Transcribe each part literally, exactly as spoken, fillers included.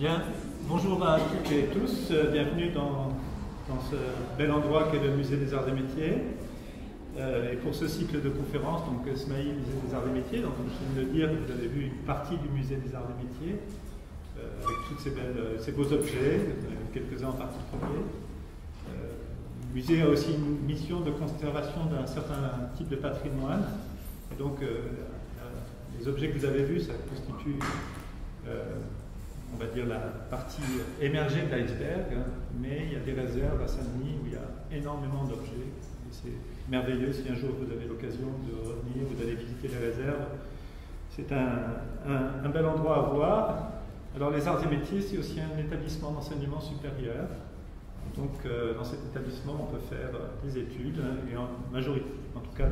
Bien, bonjour à toutes et tous, bienvenue dans, dans ce bel endroit qu'est le Musée des Arts et Métiers. Euh, et pour ce cycle de conférences, donc S M A I, Musée des Arts et Métiers, donc je viens de le dire, vous avez vu une partie du Musée des Arts et Métiers, euh, avec tous ces, ces beaux objets, quelques-uns en particulier. Euh, le musée a aussi une mission de conservation d'un certain type de patrimoine, et donc euh, les objets que vous avez vus, ça constitue, euh, on va dire, la partie émergée de l'iceberg, mais il y a des réserves à Saint-Denis où il y a énormément d'objets. C'est merveilleux si un jour vous avez l'occasion de revenir ou d'aller visiter les réserves. C'est un, un, un bel endroit à voir. Alors les Arts et Métiers, c'est aussi un établissement d'enseignement supérieur. Donc euh, dans cet établissement, on peut faire des études, et en majorité, en tout cas,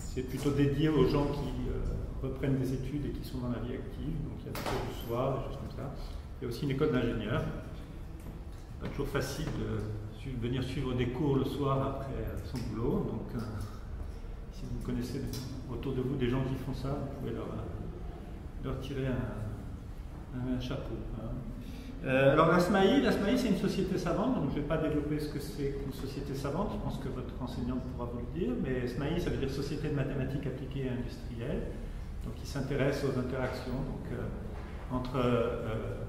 c'est plutôt dédié aux gens qui euh, reprennent des études et qui sont dans la vie active. Donc il y a des cours du soir, des choses comme ça. Il y a aussi une école d'ingénieurs. Pas toujours facile de venir suivre des cours le soir après son boulot, donc euh, si vous connaissez autour de vous des gens qui font ça, vous pouvez leur, leur tirer un, un chapeau. Hein. Euh, alors la S M A I, la S M A I c'est une société savante, donc je ne vais pas développer ce que c'est qu'une société savante, je pense que votre enseignante pourra vous le dire, mais S M A I ça veut dire Société de mathématiques appliquées et industrielles, donc qui s'intéresse aux interactions donc, euh, entre euh,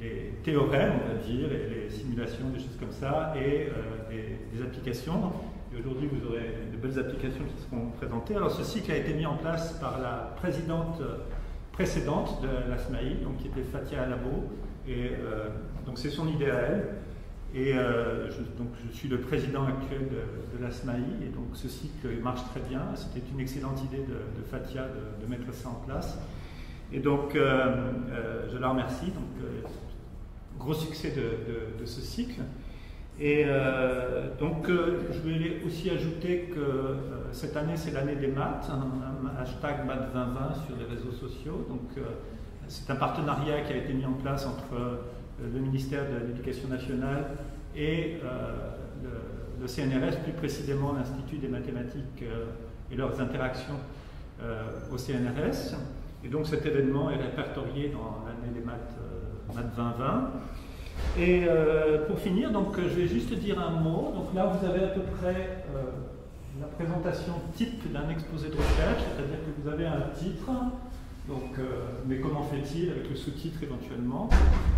les théorèmes, on va dire, et les simulations, des choses comme ça, et euh, des, des applications. Et aujourd'hui, vous aurez de belles applications qui seront présentées. Alors, ce cycle a été mis en place par la présidente précédente de la S M A I, donc qui était Fatiha Alabau, et euh, donc c'est son idée à elle. Et euh, je, donc, je suis le président actuel de, de la S M A I, et donc ce cycle marche très bien. C'était une excellente idée de, de Fatiha de, de mettre ça en place. Et donc, euh, euh, je la remercie. Donc, euh, gros succès de, de, de ce cycle. Et euh, donc, euh, je voulais aussi ajouter que euh, cette année, c'est l'année des maths, hein, hashtag maths vingt vingt sur les réseaux sociaux. Donc, euh, c'est un partenariat qui a été mis en place entre euh, le ministère de l'Éducation nationale et euh, le, le C N R S, plus précisément l'Institut des mathématiques euh, et leurs interactions euh, au C N R S. Et donc cet événement est répertorié dans l'année des maths, euh, maths vingt vingt. Et euh, pour finir, donc, je vais juste dire un mot. Donc là, vous avez à peu près euh, la présentation type d'un exposé de recherche, c'est-à-dire que vous avez un titre, donc, euh, mais comment fait-il, avec le sous-titre éventuellement.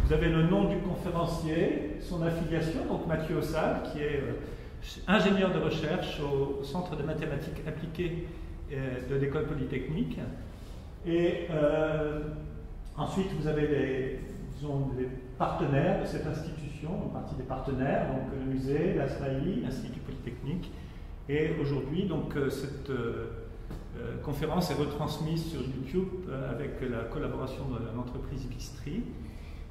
Vous avez le nom du conférencier, son affiliation, donc Mathieu Ossal, qui est euh, ingénieur de recherche au, au Centre de mathématiques appliquées euh, de l'École polytechnique. Et euh, ensuite, vous avez les, disons, les partenaires de cette institution, en partie des partenaires, donc le musée, la S M A I, l'Institut Polytechnique. Et aujourd'hui, donc, cette euh, euh, conférence est retransmise sur YouTube euh, avec la collaboration de l'entreprise Bistri.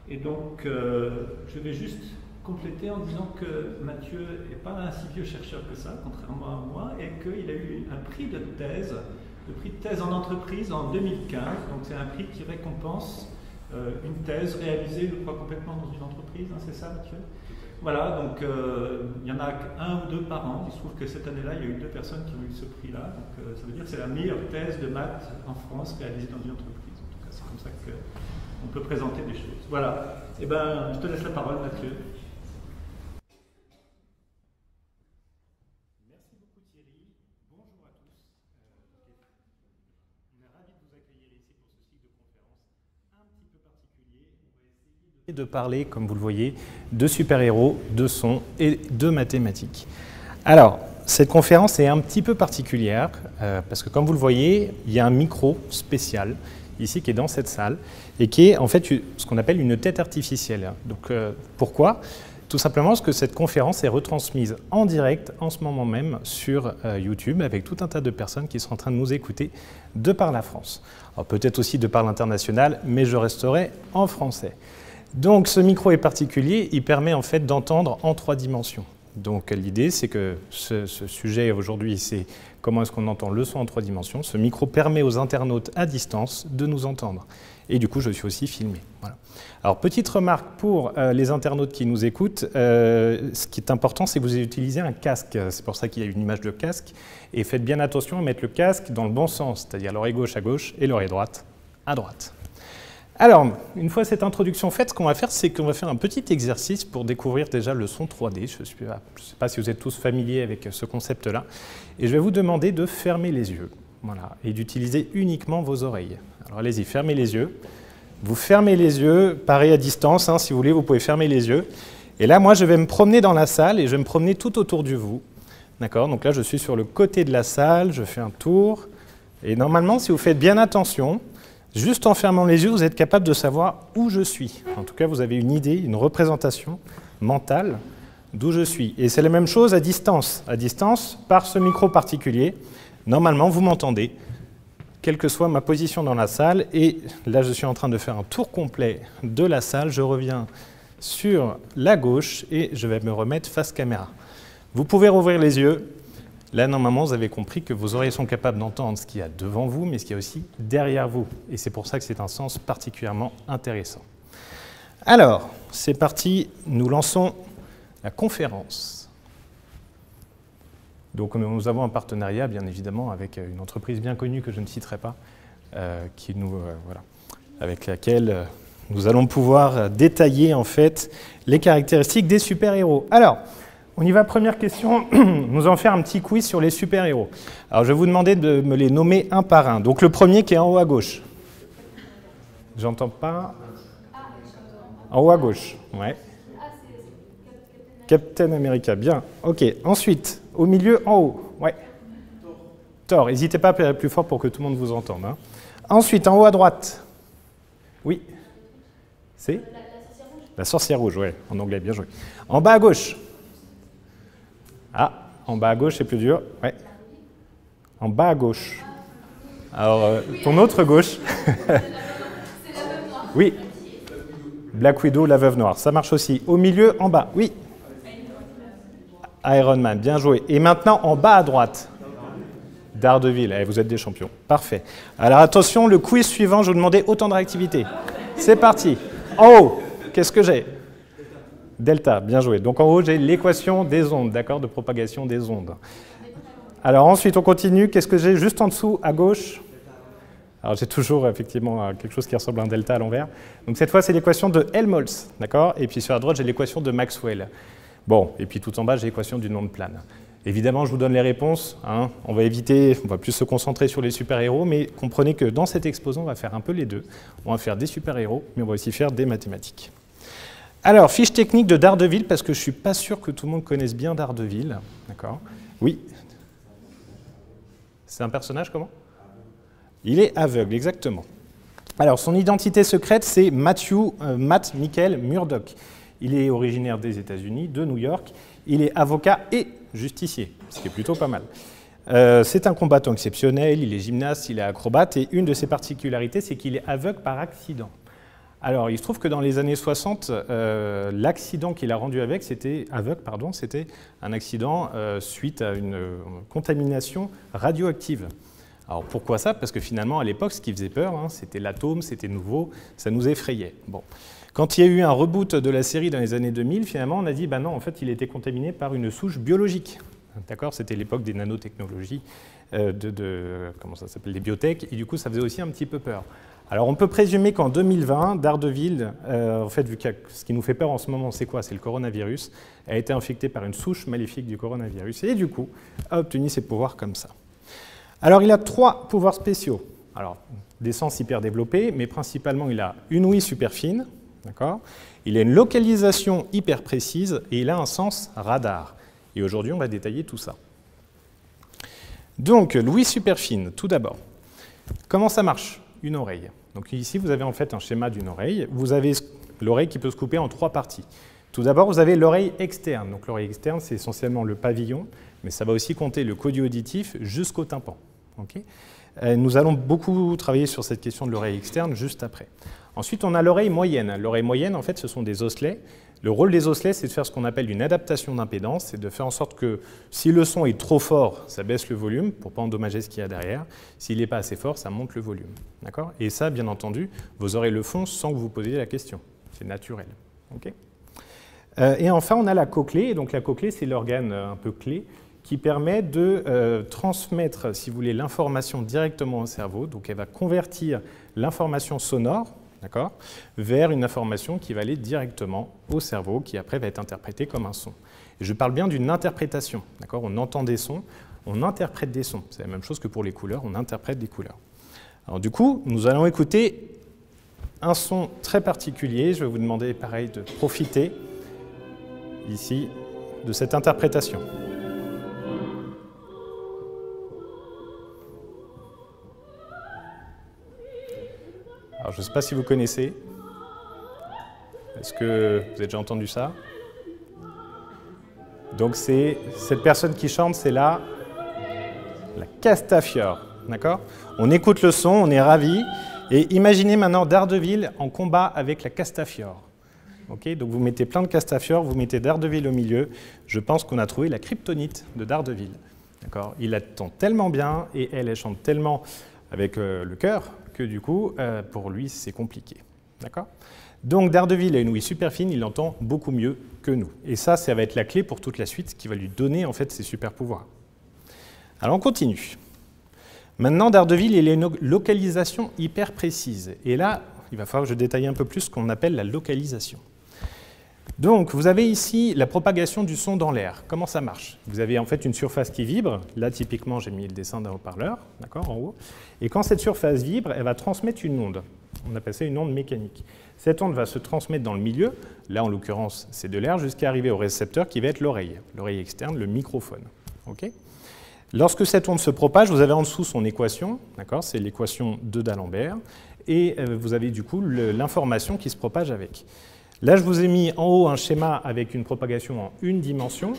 Et donc, euh, je vais juste compléter en disant que Mathieu n'est pas un si vieux chercheur que ça, contrairement à moi, et qu'il a eu un prix de thèse. Le prix de thèse en entreprise en deux mille quinze, donc c'est un prix qui récompense euh, une thèse réalisée, je crois, complètement dans une entreprise, hein, c'est ça Mathieu? Voilà, donc euh, il y en a qu'un ou deux par an, il se trouve que cette année-là, il y a eu deux personnes qui ont eu ce prix-là, donc euh, ça veut dire que c'est la meilleure thèse de maths en France réalisée dans une entreprise, en tout cas c'est comme ça qu'on peut présenter des choses. Voilà, et ben je te laisse la parole Mathieu. Et de parler, comme vous le voyez, de super-héros, de son et de mathématiques. Alors, cette conférence est un petit peu particulière, euh, parce que comme vous le voyez, il y a un micro spécial, ici, qui est dans cette salle, et qui est en fait ce qu'on appelle une tête artificielle. Donc, euh, pourquoi ? Tout simplement parce que cette conférence est retransmise en direct, en ce moment même, sur euh, YouTube, avec tout un tas de personnes qui sont en train de nous écouter de par la France. Alors, peut-être aussi de par l'international, mais je resterai en français. Donc ce micro est particulier, il permet en fait d'entendre en trois dimensions. Donc l'idée c'est que ce, ce sujet aujourd'hui c'est comment est-ce qu'on entend le son en trois dimensions. Ce micro permet aux internautes à distance de nous entendre. Et du coup je suis aussi filmé. Voilà. Alors petite remarque pour euh, les internautes qui nous écoutent, euh, ce qui est important c'est que vous utilisez un casque, c'est pour ça qu'il y a une image de casque. Et faites bien attention à mettre le casque dans le bon sens, c'est-à-dire l'oreille gauche à gauche et l'oreille droite à droite. Alors, une fois cette introduction faite, ce qu'on va faire, c'est qu'on va faire un petit exercice pour découvrir déjà le son trois D. Je ne sais pas si vous êtes tous familiers avec ce concept-là. Et je vais vous demander de fermer les yeux, voilà, et d'utiliser uniquement vos oreilles. Alors allez-y, fermez les yeux. Vous fermez les yeux, pareil à distance, hein, si vous voulez, vous pouvez fermer les yeux. Et là, moi, je vais me promener dans la salle et je vais me promener tout autour de vous. D'accord ? Donc là, je suis sur le côté de la salle, je fais un tour. Et normalement, si vous faites bien attention, juste en fermant les yeux, vous êtes capable de savoir où je suis. En tout cas, vous avez une idée, une représentation mentale d'où je suis. Et c'est la même chose à distance. À distance, par ce micro particulier, normalement, vous m'entendez, quelle que soit ma position dans la salle. Et là, je suis en train de faire un tour complet de la salle. Je reviens sur la gauche et je vais me remettre face caméra. Vous pouvez rouvrir les yeux. Là, normalement, vous avez compris que vos oreilles sont capables d'entendre ce qu'il y a devant vous, mais ce qu'il y a aussi derrière vous. Et c'est pour ça que c'est un sens particulièrement intéressant. Alors, c'est parti, nous lançons la conférence. Donc, nous avons un partenariat, bien évidemment, avec une entreprise bien connue que je ne citerai pas, euh, qui nous, euh, voilà, avec laquelle euh, nous allons pouvoir détailler, en fait, les caractéristiques des super-héros. Alors, on y va, première question, nous allons faire un petit quiz sur les super-héros. Alors je vais vous demander de me les nommer un par un. Donc le premier qui est en haut à gauche. J'entends pas. En haut à gauche, ouais. Captain America, bien. Ok, ensuite, au milieu, en haut, ouais. Thor, n'hésitez pas à parler plus fort pour que tout le monde vous entende. Hein. Ensuite, en haut à droite. Oui. C'est la sorcière rouge, ouais, en anglais, bien joué. En bas à gauche. Ah, en bas à gauche, c'est plus dur. Ouais. En bas à gauche. Alors, euh, ton autre gauche. Oui. Black Widow, la veuve noire. Ça marche aussi. Au milieu, en bas. Oui. Iron Man, bien joué. Et maintenant, en bas à droite. Daredevil. Allez, vous êtes des champions. Parfait. Alors, attention, le quiz suivant, je vous demandais autant de réactivité. C'est parti. En haut, qu'est-ce que j'ai ? Delta, bien joué. Donc en haut, j'ai l'équation des ondes, d'accord, de propagation des ondes. Alors ensuite, on continue. Qu'est-ce que j'ai juste en dessous, à gauche? Alors j'ai toujours effectivement quelque chose qui ressemble à un delta à l'envers. Donc cette fois, c'est l'équation de Helmholtz, d'accord? Et puis sur la droite, j'ai l'équation de Maxwell. Bon, et puis tout en bas, j'ai l'équation d'une onde plane. Évidemment, je vous donne les réponses. Hein. On va éviter, on va plus se concentrer sur les super-héros, mais comprenez que dans cet exposant, on va faire un peu les deux. On va faire des super-héros, mais on va aussi faire des mathématiques. Alors, fiche technique de Daredevil, parce que je ne suis pas sûr que tout le monde connaisse bien Daredevil. D'accord. Oui. C'est un personnage, comment? Il est aveugle, exactement. Alors, son identité secrète, c'est Matthew, euh, Matt Michael Murdock. Il est originaire des États-Unis, de New York. Il est avocat et justicier, ce qui est plutôt pas mal. Euh, c'est un combattant exceptionnel, il est gymnaste, il est acrobate, et une de ses particularités, c'est qu'il est aveugle par accident. Alors, il se trouve que dans les années soixante, euh, l'accident qu'il a rendu aveugle, c'était un accident euh, suite à une euh, contamination radioactive. Alors, pourquoi ça? Parce que finalement, à l'époque, ce qui faisait peur, hein, c'était l'atome, c'était nouveau, ça nous effrayait. Bon. Quand il y a eu un reboot de la série dans les années deux mille, finalement, on a dit, bah non, en fait, il était contaminé par une souche biologique. D'accord, c'était l'époque des nanotechnologies, euh, de, de, comment ça s'appelle, des biotech, et du coup, ça faisait aussi un petit peu peur. Alors, on peut présumer qu'en deux mille vingt, Daredevil, euh, en fait, vu que ce qui nous fait peur en ce moment, c'est quoi? C'est le coronavirus, a été infecté par une souche maléfique du coronavirus et du coup, a obtenu ses pouvoirs comme ça. Alors, il a trois pouvoirs spéciaux. Alors, des sens hyper développés, mais principalement, il a une ouïe super fine, d'accord? Il a une localisation hyper précise et il a un sens radar. Et aujourd'hui, on va détailler tout ça. Donc, l'ouïe super fine, tout d'abord. Comment ça marche? Une oreille. Donc ici, vous avez en fait un schéma d'une oreille. Vous avez l'oreille qui peut se couper en trois parties. Tout d'abord, vous avez l'oreille externe. Donc l'oreille externe, c'est essentiellement le pavillon, mais ça va aussi compter le conduit auditif jusqu'au tympan. Okay, et nous allons beaucoup travailler sur cette question de l'oreille externe juste après. Ensuite, on a l'oreille moyenne. L'oreille moyenne, en fait, ce sont des osselets. Le rôle des osselets, c'est de faire ce qu'on appelle une adaptation d'impédance, c'est de faire en sorte que si le son est trop fort, ça baisse le volume pour ne pas endommager ce qu'il y a derrière. S'il n'est pas assez fort, ça monte le volume. D'accord ? Et ça, bien entendu, vos oreilles le font sans que vous posiez la question. C'est naturel. Okay ? euh, et enfin, on a la cochlée. Donc la cochlée, c'est l'organe un peu clé qui permet de euh, transmettre, si vous voulez, l'information directement au cerveau. Donc elle va convertir l'information sonore d'accord, vers une information qui va aller directement au cerveau, qui après va être interprétée comme un son. Et je parle bien d'une interprétation, d'accord, on entend des sons, on interprète des sons. C'est la même chose que pour les couleurs, on interprète des couleurs. Alors du coup, nous allons écouter un son très particulier. Je vais vous demander, pareil, de profiter ici de cette interprétation. Alors, je ne sais pas si vous connaissez. Est-ce que vous avez déjà entendu ça? Donc, c'est cette personne qui chante, c'est la, la Castafiore, d'accord? On écoute le son, on est ravi. Et imaginez maintenant Daredevil en combat avec la Castafiore. Okay, donc, vous mettez plein de Castafiore, vous mettez Daredevil au milieu. Je pense qu'on a trouvé la kryptonite de Daredevil, d'accord? Il la chante tellement bien et elle, elle chante tellement avec euh, le cœur, que du coup, euh, pour lui, c'est compliqué. D'accord? Donc, Daredevil a une ouïe super fine, il entend beaucoup mieux que nous. Et ça, ça va être la clé pour toute la suite, qui va lui donner en fait ses super pouvoirs. Alors, on continue. Maintenant, Daredevil, il a une localisation hyper précise. Et là, il va falloir que je détaille un peu plus ce qu'on appelle la localisation. Donc, vous avez ici la propagation du son dans l'air. Comment ça marche? Vous avez en fait une surface qui vibre. Là, typiquement, j'ai mis le dessin d'un haut-parleur, d'accord, en haut. Et quand cette surface vibre, elle va transmettre une onde. On appelle ça une onde mécanique. Cette onde va se transmettre dans le milieu. Là, en l'occurrence, c'est de l'air, jusqu'à arriver au récepteur qui va être l'oreille, l'oreille externe, le microphone. Okay, lorsque cette onde se propage, vous avez en dessous son équation, d'accord, c'est l'équation de D'Alembert, et vous avez du coup l'information qui se propage avec. Là, je vous ai mis en haut un schéma avec une propagation en une dimension.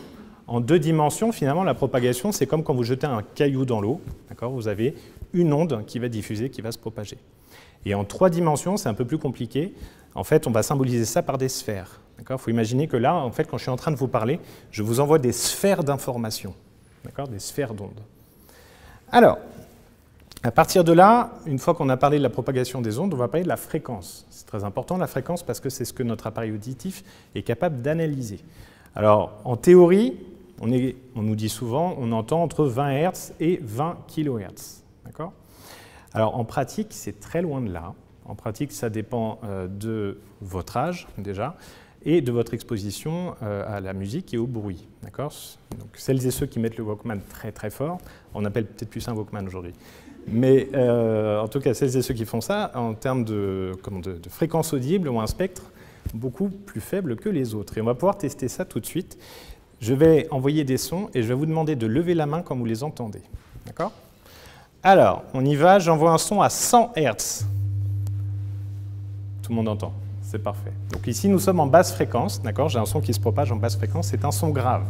En deux dimensions, finalement, la propagation, c'est comme quand vous jetez un caillou dans l'eau. Vous avez une onde qui va diffuser, qui va se propager. Et en trois dimensions, c'est un peu plus compliqué. En fait, on va symboliser ça par des sphères. Il faut imaginer que là, en fait, quand je suis en train de vous parler, je vous envoie des sphères d'information, des sphères d'ondes. Alors, à partir de là, une fois qu'on a parlé de la propagation des ondes, on va parler de la fréquence. C'est très important, la fréquence, parce que c'est ce que notre appareil auditif est capable d'analyser. Alors, en théorie, on, est, on nous dit souvent, on entend entre vingt hertz et vingt kilohertz. D'accord ? Alors, en pratique, c'est très loin de là. En pratique, ça dépend euh, de votre âge, déjà, et de votre exposition euh, à la musique et au bruit. D'accord ? Donc, celles et ceux qui mettent le Walkman très très fort, on appelle peut-être plus ça un Walkman aujourd'hui. Mais euh, en tout cas, celles et ceux qui font ça, en termes de, comment, de, de fréquence audible, ont un spectre beaucoup plus faible que les autres. Et on va pouvoir tester ça tout de suite. Je vais envoyer des sons et je vais vous demander de lever la main quand vous les entendez. D'accord ? Alors, on y va. J'envoie un son à cent hertz. Tout le monde entend. C'est parfait. Donc ici, nous sommes en basse fréquence. D'accord ? J'ai un son qui se propage en basse fréquence. C'est un son grave.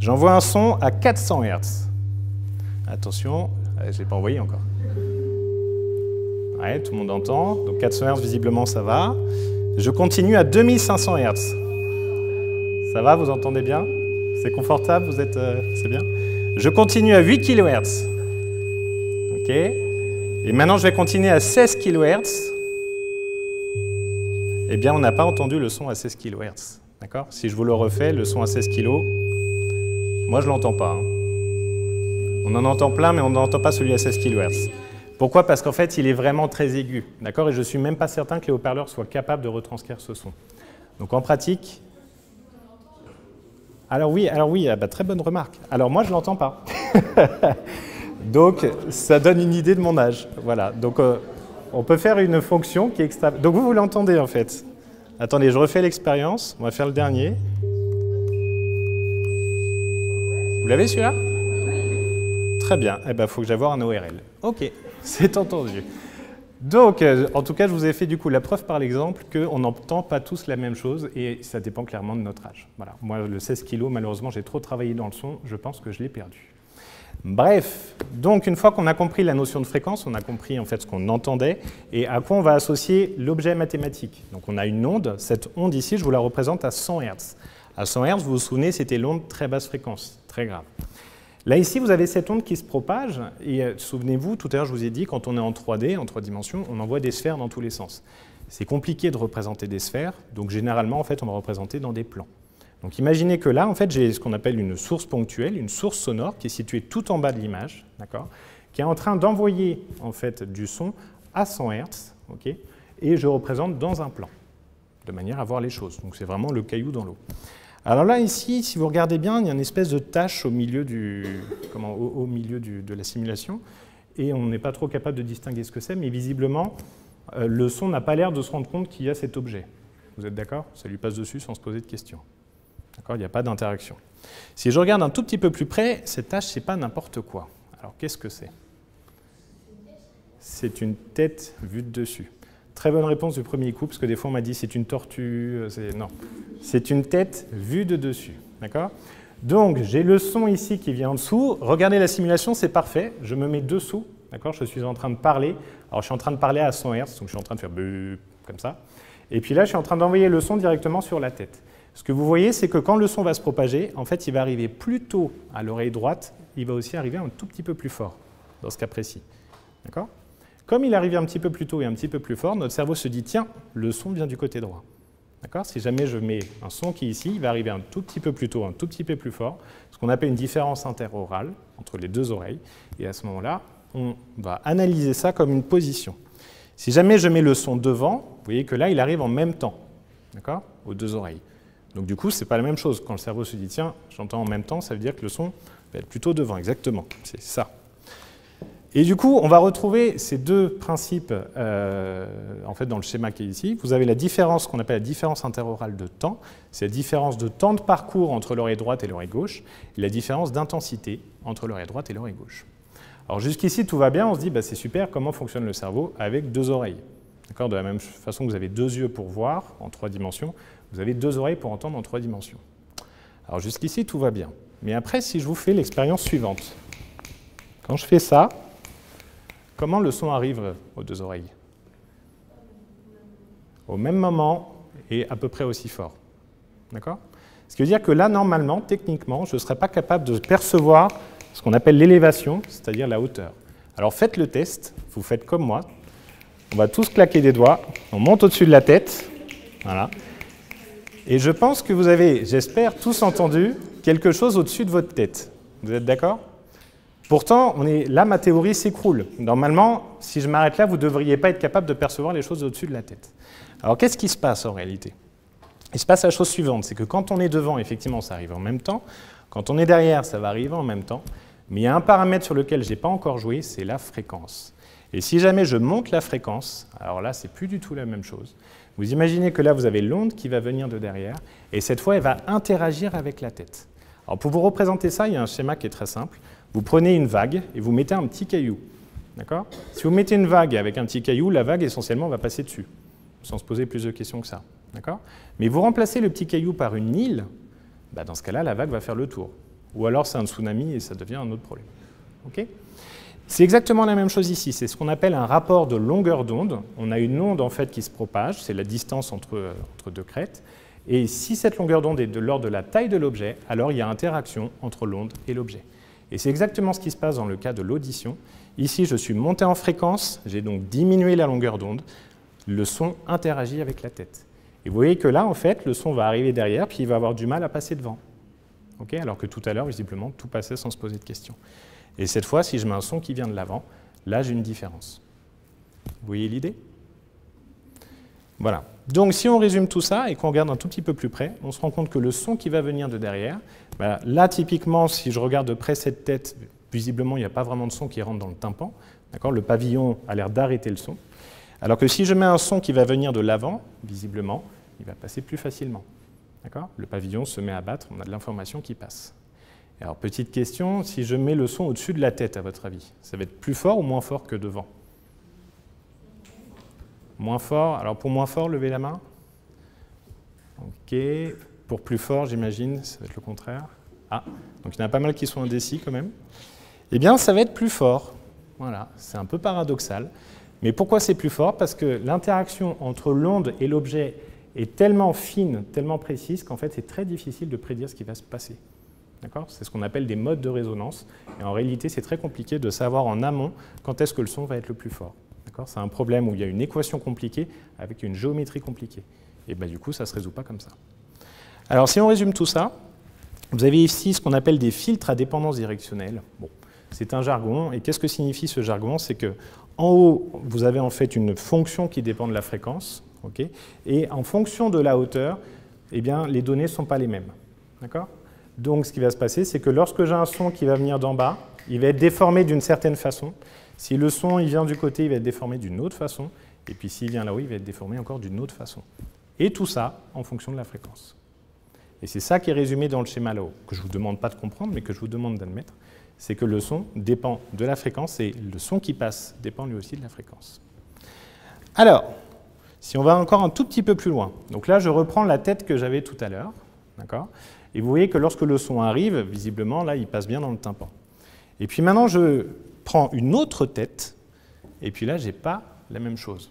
J'envoie un son à quatre cents hertz. Attention. Je l'ai pas envoyé encore. Ouais, tout le monde entend. Donc quatre cents hertz, visiblement, ça va. Je continue à deux mille cinq cents hertz. Ça va, vous entendez bien? C'est confortable, vous êtes... Euh, c'est bien. Je continue à huit kilohertz. OK. Et maintenant, je vais continuer à seize kilohertz. Eh bien, on n'a pas entendu le son à seize kilohertz. D'accord? Si je vous le refais, le son à seize kilohertz, moi, je ne l'entends pas. Hein. On en entend plein, mais on n'entend pas celui à seize kilohertz. Pourquoi? Parce qu'en fait, il est vraiment très aigu. D'accord? Et je ne suis même pas certain que les haut-parleurs soient capables de retranscrire ce son. Donc, en pratique... Alors oui, alors oui, ah bah, très bonne remarque. Alors moi, je ne l'entends pas. Donc, ça donne une idée de mon âge. Voilà. Donc, euh, on peut faire une fonction qui est extra... Donc, vous, vous l'entendez, en fait. Attendez, je refais l'expérience. On va faire le dernier. Vous l'avez, celui-là? Très bien, eh ben, faut que j'aie un O R L. OK, c'est entendu. Donc, euh, en tout cas, je vous ai fait du coup la preuve par l'exemple qu'on n'entend pas tous la même chose et ça dépend clairement de notre âge. Voilà. Moi, le seize kilos, malheureusement, j'ai trop travaillé dans le son, je pense que je l'ai perdu. Bref, donc une fois qu'on a compris la notion de fréquence, on a compris en fait ce qu'on entendait et à quoi on va associer l'objet mathématique. Donc, on a une onde, cette onde ici, je vous la représente à cent hertz. À cent hertz, vous vous souvenez, c'était l'onde très basse fréquence, très grave. Là, ici, vous avez cette onde qui se propage, et euh, souvenez-vous, tout à l'heure, je vous ai dit, quand on est en trois D, en trois dimensions, on envoie des sphères dans tous les sens. C'est compliqué de représenter des sphères, donc généralement, en fait, on va représenter dans des plans. Donc, imaginez que là, en fait, j'ai ce qu'on appelle une source ponctuelle, une source sonore, qui est située tout en bas de l'image, d'accord, qui est en train d'envoyer, en fait, du son à cent hertz, ok, et je représente dans un plan, de manière à voir les choses. Donc c'est vraiment le caillou dans l'eau. Alors là, ici, si vous regardez bien, il y a une espèce de tache au milieu, du, comment, au, au milieu du, de la simulation, et on n'est pas trop capable de distinguer ce que c'est, mais visiblement, euh, le son n'a pas l'air de se rendre compte qu'il y a cet objet. Vous êtes d'accord? Ça lui passe dessus sans se poser de questions. D'accord? Il n'y a pas d'interaction. Si je regarde un tout petit peu plus près, cette tache, ce n'est pas n'importe quoi. Alors, qu'est-ce que c'est? C'est une tête vue de dessus. Très bonne réponse du premier coup, parce que des fois on m'a dit c'est une tortue, c'est... non. C'est une tête vue de dessus, d'accord? Donc j'ai le son ici qui vient en dessous, regardez la simulation, c'est parfait, je me mets dessous, d'accord? Je suis en train de parler, alors je suis en train de parler à cent hertz, donc je suis en train de faire buuup, comme ça, et puis là je suis en train d'envoyer le son directement sur la tête. Ce que vous voyez, c'est que quand le son va se propager, en fait il va arriver plus tôt à l'oreille droite, il va aussi arriver un tout petit peu plus fort, dans ce cas précis, d'accord? Comme il arrive un petit peu plus tôt et un petit peu plus fort, notre cerveau se dit « Tiens, le son vient du côté droit. » D'accord ? Si jamais je mets un son qui est ici, il va arriver un tout petit peu plus tôt, un tout petit peu plus fort, ce qu'on appelle une différence interorale entre les deux oreilles. Et à ce moment-là, on va analyser ça comme une position. Si jamais je mets le son devant, vous voyez que là, il arrive en même temps, d'accord ? Aux deux oreilles. Donc du coup, ce n'est pas la même chose. Quand le cerveau se dit « Tiens, j'entends en même temps », ça veut dire que le son va être plutôt devant, exactement. C'est ça. Et du coup, on va retrouver ces deux principes euh, en fait, dans le schéma qui est ici. Vous avez la différence qu'on appelle la différence interorale de temps, c'est la différence de temps de parcours entre l'oreille droite et l'oreille gauche, et la différence d'intensité entre l'oreille droite et l'oreille gauche. Alors jusqu'ici, tout va bien, on se dit, bah, c'est super, comment fonctionne le cerveau avec deux oreilles. De la même façon que vous avez deux yeux pour voir en trois dimensions, vous avez deux oreilles pour entendre en trois dimensions. Alors jusqu'ici, tout va bien. Mais après, si je vous fais l'expérience suivante, quand je fais ça, comment le son arrive aux deux oreilles? Au même moment et à peu près aussi fort. D'accord? Ce qui veut dire que là, normalement, techniquement, je ne serais pas capable de percevoir ce qu'on appelle l'élévation, c'est-à-dire la hauteur. Alors faites le test, vous faites comme moi. On va tous claquer des doigts, on monte au-dessus de la tête. Voilà. Et je pense que vous avez, j'espère, tous entendu quelque chose au-dessus de votre tête. Vous êtes d'accord? Pourtant, on est... là, ma théorie s'écroule. Normalement, si je m'arrête là, vous ne devriez pas être capable de percevoir les choses au-dessus de la tête. Alors, qu'est-ce qui se passe en réalité? Il se passe la chose suivante, c'est que quand on est devant, effectivement, ça arrive en même temps. Quand on est derrière, ça va arriver en même temps. Mais il y a un paramètre sur lequel je n'ai pas encore joué, c'est la fréquence. Et si jamais je monte la fréquence, alors là, ce n'est plus du tout la même chose. Vous imaginez que là, vous avez l'onde qui va venir de derrière, et cette fois, elle va interagir avec la tête. Alors, pour vous représenter ça, il y a un schéma qui est très simple. Vous prenez une vague et vous mettez un petit caillou. D'accord? Si vous mettez une vague avec un petit caillou, la vague essentiellement va passer dessus, sans se poser plus de questions que ça. D'accord? Mais vous remplacez le petit caillou par une île, bah dans ce cas-là, la vague va faire le tour. Ou alors c'est un tsunami et ça devient un autre problème. Okay? C'est exactement la même chose ici, c'est ce qu'on appelle un rapport de longueur d'onde. On a une onde en fait qui se propage, c'est la distance entre, entre deux crêtes. Et si cette longueur d'onde est de l'ordre de la taille de l'objet, alors il y a interaction entre l'onde et l'objet. Et c'est exactement ce qui se passe dans le cas de l'audition. Ici, je suis monté en fréquence, j'ai donc diminué la longueur d'onde, le son interagit avec la tête. Et vous voyez que là, en fait, le son va arriver derrière, puis il va avoir du mal à passer devant. Okay? Alors que tout à l'heure, visiblement, tout passait sans se poser de questions. Et cette fois, si je mets un son qui vient de l'avant, là, j'ai une différence. Vous voyez l'idée? Voilà. Donc, si on résume tout ça et qu'on regarde un tout petit peu plus près, on se rend compte que le son qui va venir de derrière, ben là, typiquement, si je regarde de près cette tête, visiblement, il n'y a pas vraiment de son qui rentre dans le tympan. Le pavillon a l'air d'arrêter le son. Alors que si je mets un son qui va venir de l'avant, visiblement, il va passer plus facilement. Le pavillon se met à battre, on a de l'information qui passe. Alors, petite question, si je mets le son au-dessus de la tête, à votre avis, ça va être plus fort ou moins fort que devant? Moins fort, alors pour moins fort, levez la main. Ok, pour plus fort, j'imagine, ça va être le contraire. Ah, donc il y en a pas mal qui sont indécis quand même. Eh bien, ça va être plus fort. Voilà, c'est un peu paradoxal. Mais pourquoi c'est plus fort? Parce que l'interaction entre l'onde et l'objet est tellement fine, tellement précise, qu'en fait, c'est très difficile de prédire ce qui va se passer. D'accord? C'est ce qu'on appelle des modes de résonance. Et en réalité, c'est très compliqué de savoir en amont quand est-ce que le son va être le plus fort. C'est un problème où il y a une équation compliquée avec une géométrie compliquée. Et ben, du coup, ça ne se résout pas comme ça. Alors, si on résume tout ça, vous avez ici ce qu'on appelle des filtres à dépendance directionnelle. Bon, C'est un jargon. Et qu'est-ce que signifie ce jargon? C'est que en haut, vous avez en fait une fonction qui dépend de la fréquence. Okay, et en fonction de la hauteur, eh bien, les données ne sont pas les mêmes. Donc ce qui va se passer, c'est que lorsque j'ai un son qui va venir d'en bas, il va être déformé d'une certaine façon. Si le son il vient du côté, il va être déformé d'une autre façon. Et puis s'il vient là-haut, il va être déformé encore d'une autre façon. Et tout ça en fonction de la fréquence. Et c'est ça qui est résumé dans le schéma là-haut, que je ne vous demande pas de comprendre, mais que je vous demande d'admettre, c'est que le son dépend de la fréquence et le son qui passe dépend lui aussi de la fréquence. Alors, si on va encore un tout petit peu plus loin, donc là je reprends la tête que j'avais tout à l'heure, d'accord ? Et vous voyez que lorsque le son arrive, visiblement là il passe bien dans le tympan. Et puis maintenant je prends une autre tête, et puis là j'ai pas la même chose.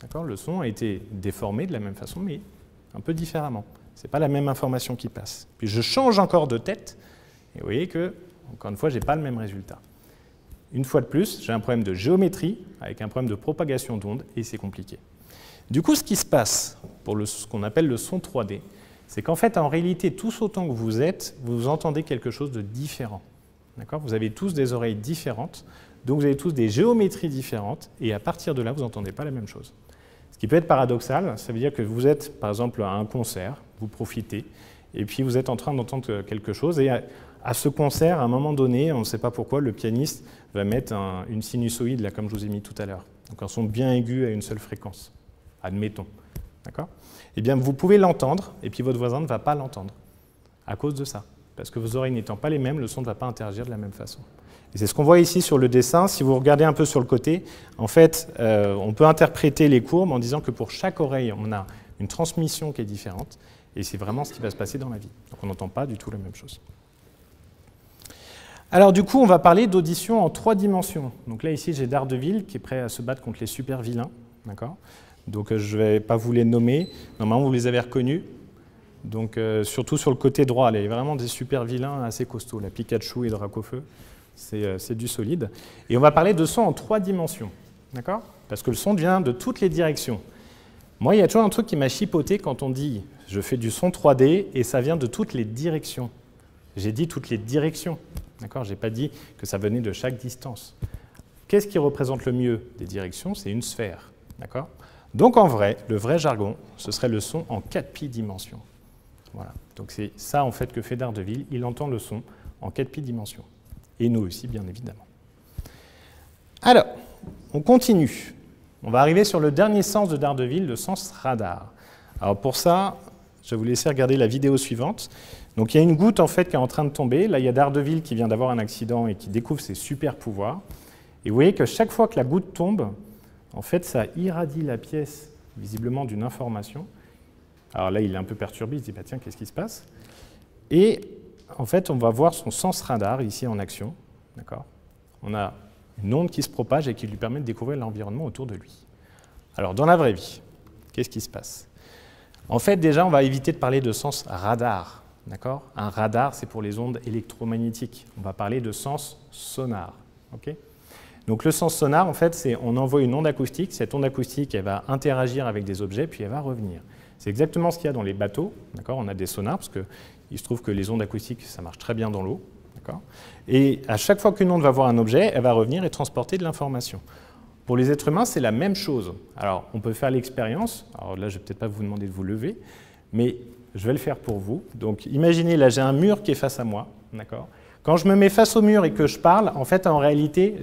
D'accord ? Le son a été déformé de la même façon, mais un peu différemment. Ce n'est pas la même information qui passe. Puis je change encore de tête, et vous voyez que, encore une fois, je n'ai pas le même résultat. Une fois de plus, j'ai un problème de géométrie avec un problème de propagation d'ondes, et c'est compliqué. Du coup, ce qui se passe pour le, ce qu'on appelle le son trois D, c'est qu'en fait, en réalité, tous autant que vous êtes, vous entendez quelque chose de différent. D'accord ? Vous avez tous des oreilles différentes, donc vous avez tous des géométries différentes, et à partir de là, vous n'entendez pas la même chose. Ce qui peut être paradoxal, ça veut dire que vous êtes, par exemple, à un concert, vous profitez, et puis vous êtes en train d'entendre quelque chose, et à, à ce concert, à un moment donné, on ne sait pas pourquoi, le pianiste va mettre un, une sinusoïde, là, comme je vous ai mis tout à l'heure, donc un son bien aigu à une seule fréquence, admettons. D'accord ? Eh bien, vous pouvez l'entendre, et puis votre voisin ne va pas l'entendre, à cause de ça. Parce que vos oreilles n'étant pas les mêmes, le son ne va pas interagir de la même façon. Et c'est ce qu'on voit ici sur le dessin. Si vous regardez un peu sur le côté, en fait, euh, on peut interpréter les courbes en disant que pour chaque oreille, on a une transmission qui est différente, et c'est vraiment ce qui va se passer dans la vie. Donc on n'entend pas du tout la même chose. Alors du coup, on va parler d'audition en trois dimensions. Donc là, ici, j'ai Daredevil qui est prêt à se battre contre les super vilains. D'accord ? Donc je ne vais pas vous les nommer. Normalement, vous les avez reconnus. Donc, euh, surtout sur le côté droit, il y a vraiment des super vilains assez costauds, la Pikachu et Dracofeu, c'est euh, du solide. Et on va parler de son en trois dimensions, d'accord ? Parce que le son vient de toutes les directions. Moi, il y a toujours un truc qui m'a chipoté quand on dit « je fais du son trois D » et ça vient de toutes les directions. J'ai dit toutes les directions, d'accord ? Je n'ai pas dit que ça venait de chaque distance. Qu'est-ce qui représente le mieux des directions ? C'est une sphère, d'accord ? Donc, en vrai, le vrai jargon, ce serait le son en quatre pi dimensions. Voilà. Donc c'est ça en fait que fait Daredevil, il entend le son en quatre pi dimensions. Et nous aussi, bien évidemment. Alors, on continue. On va arriver sur le dernier sens de Daredevil, le sens radar. Alors pour ça, je vais vous laisser regarder la vidéo suivante. Donc il y a une goutte en fait qui est en train de tomber. Là, il y a Daredevil qui vient d'avoir un accident et qui découvre ses super pouvoirs. Et vous voyez que chaque fois que la goutte tombe, en fait, ça irradie la pièce visiblement d'une information. Alors là, il est un peu perturbé, il se dit bah, « tiens, qu'est-ce qui se passe ?» Et en fait, on va voir son sens radar ici en action. On a une onde qui se propage et qui lui permet de découvrir l'environnement autour de lui. Alors dans la vraie vie, qu'est-ce qui se passe? En fait, déjà, on va éviter de parler de sens radar. Un radar, c'est pour les ondes électromagnétiques. On va parler de sens sonar. Okay, donc le sens sonar, en fait, c'est on envoie une onde acoustique. Cette onde acoustique, elle va interagir avec des objets, puis elle va revenir. C'est exactement ce qu'il y a dans les bateaux, d'accord ? On a des sonars, parce qu'il se trouve que les ondes acoustiques, ça marche très bien dans l'eau, d'accord ? Et à chaque fois qu'une onde va voir un objet, elle va revenir et transporter de l'information. Pour les êtres humains, c'est la même chose. Alors, on peut faire l'expérience, alors là, je vais peut-être pas vous demander de vous lever, mais je vais le faire pour vous. Donc, imaginez, là, j'ai un mur qui est face à moi, d'accord ? Quand je me mets face au mur et que je parle, en fait, en réalité,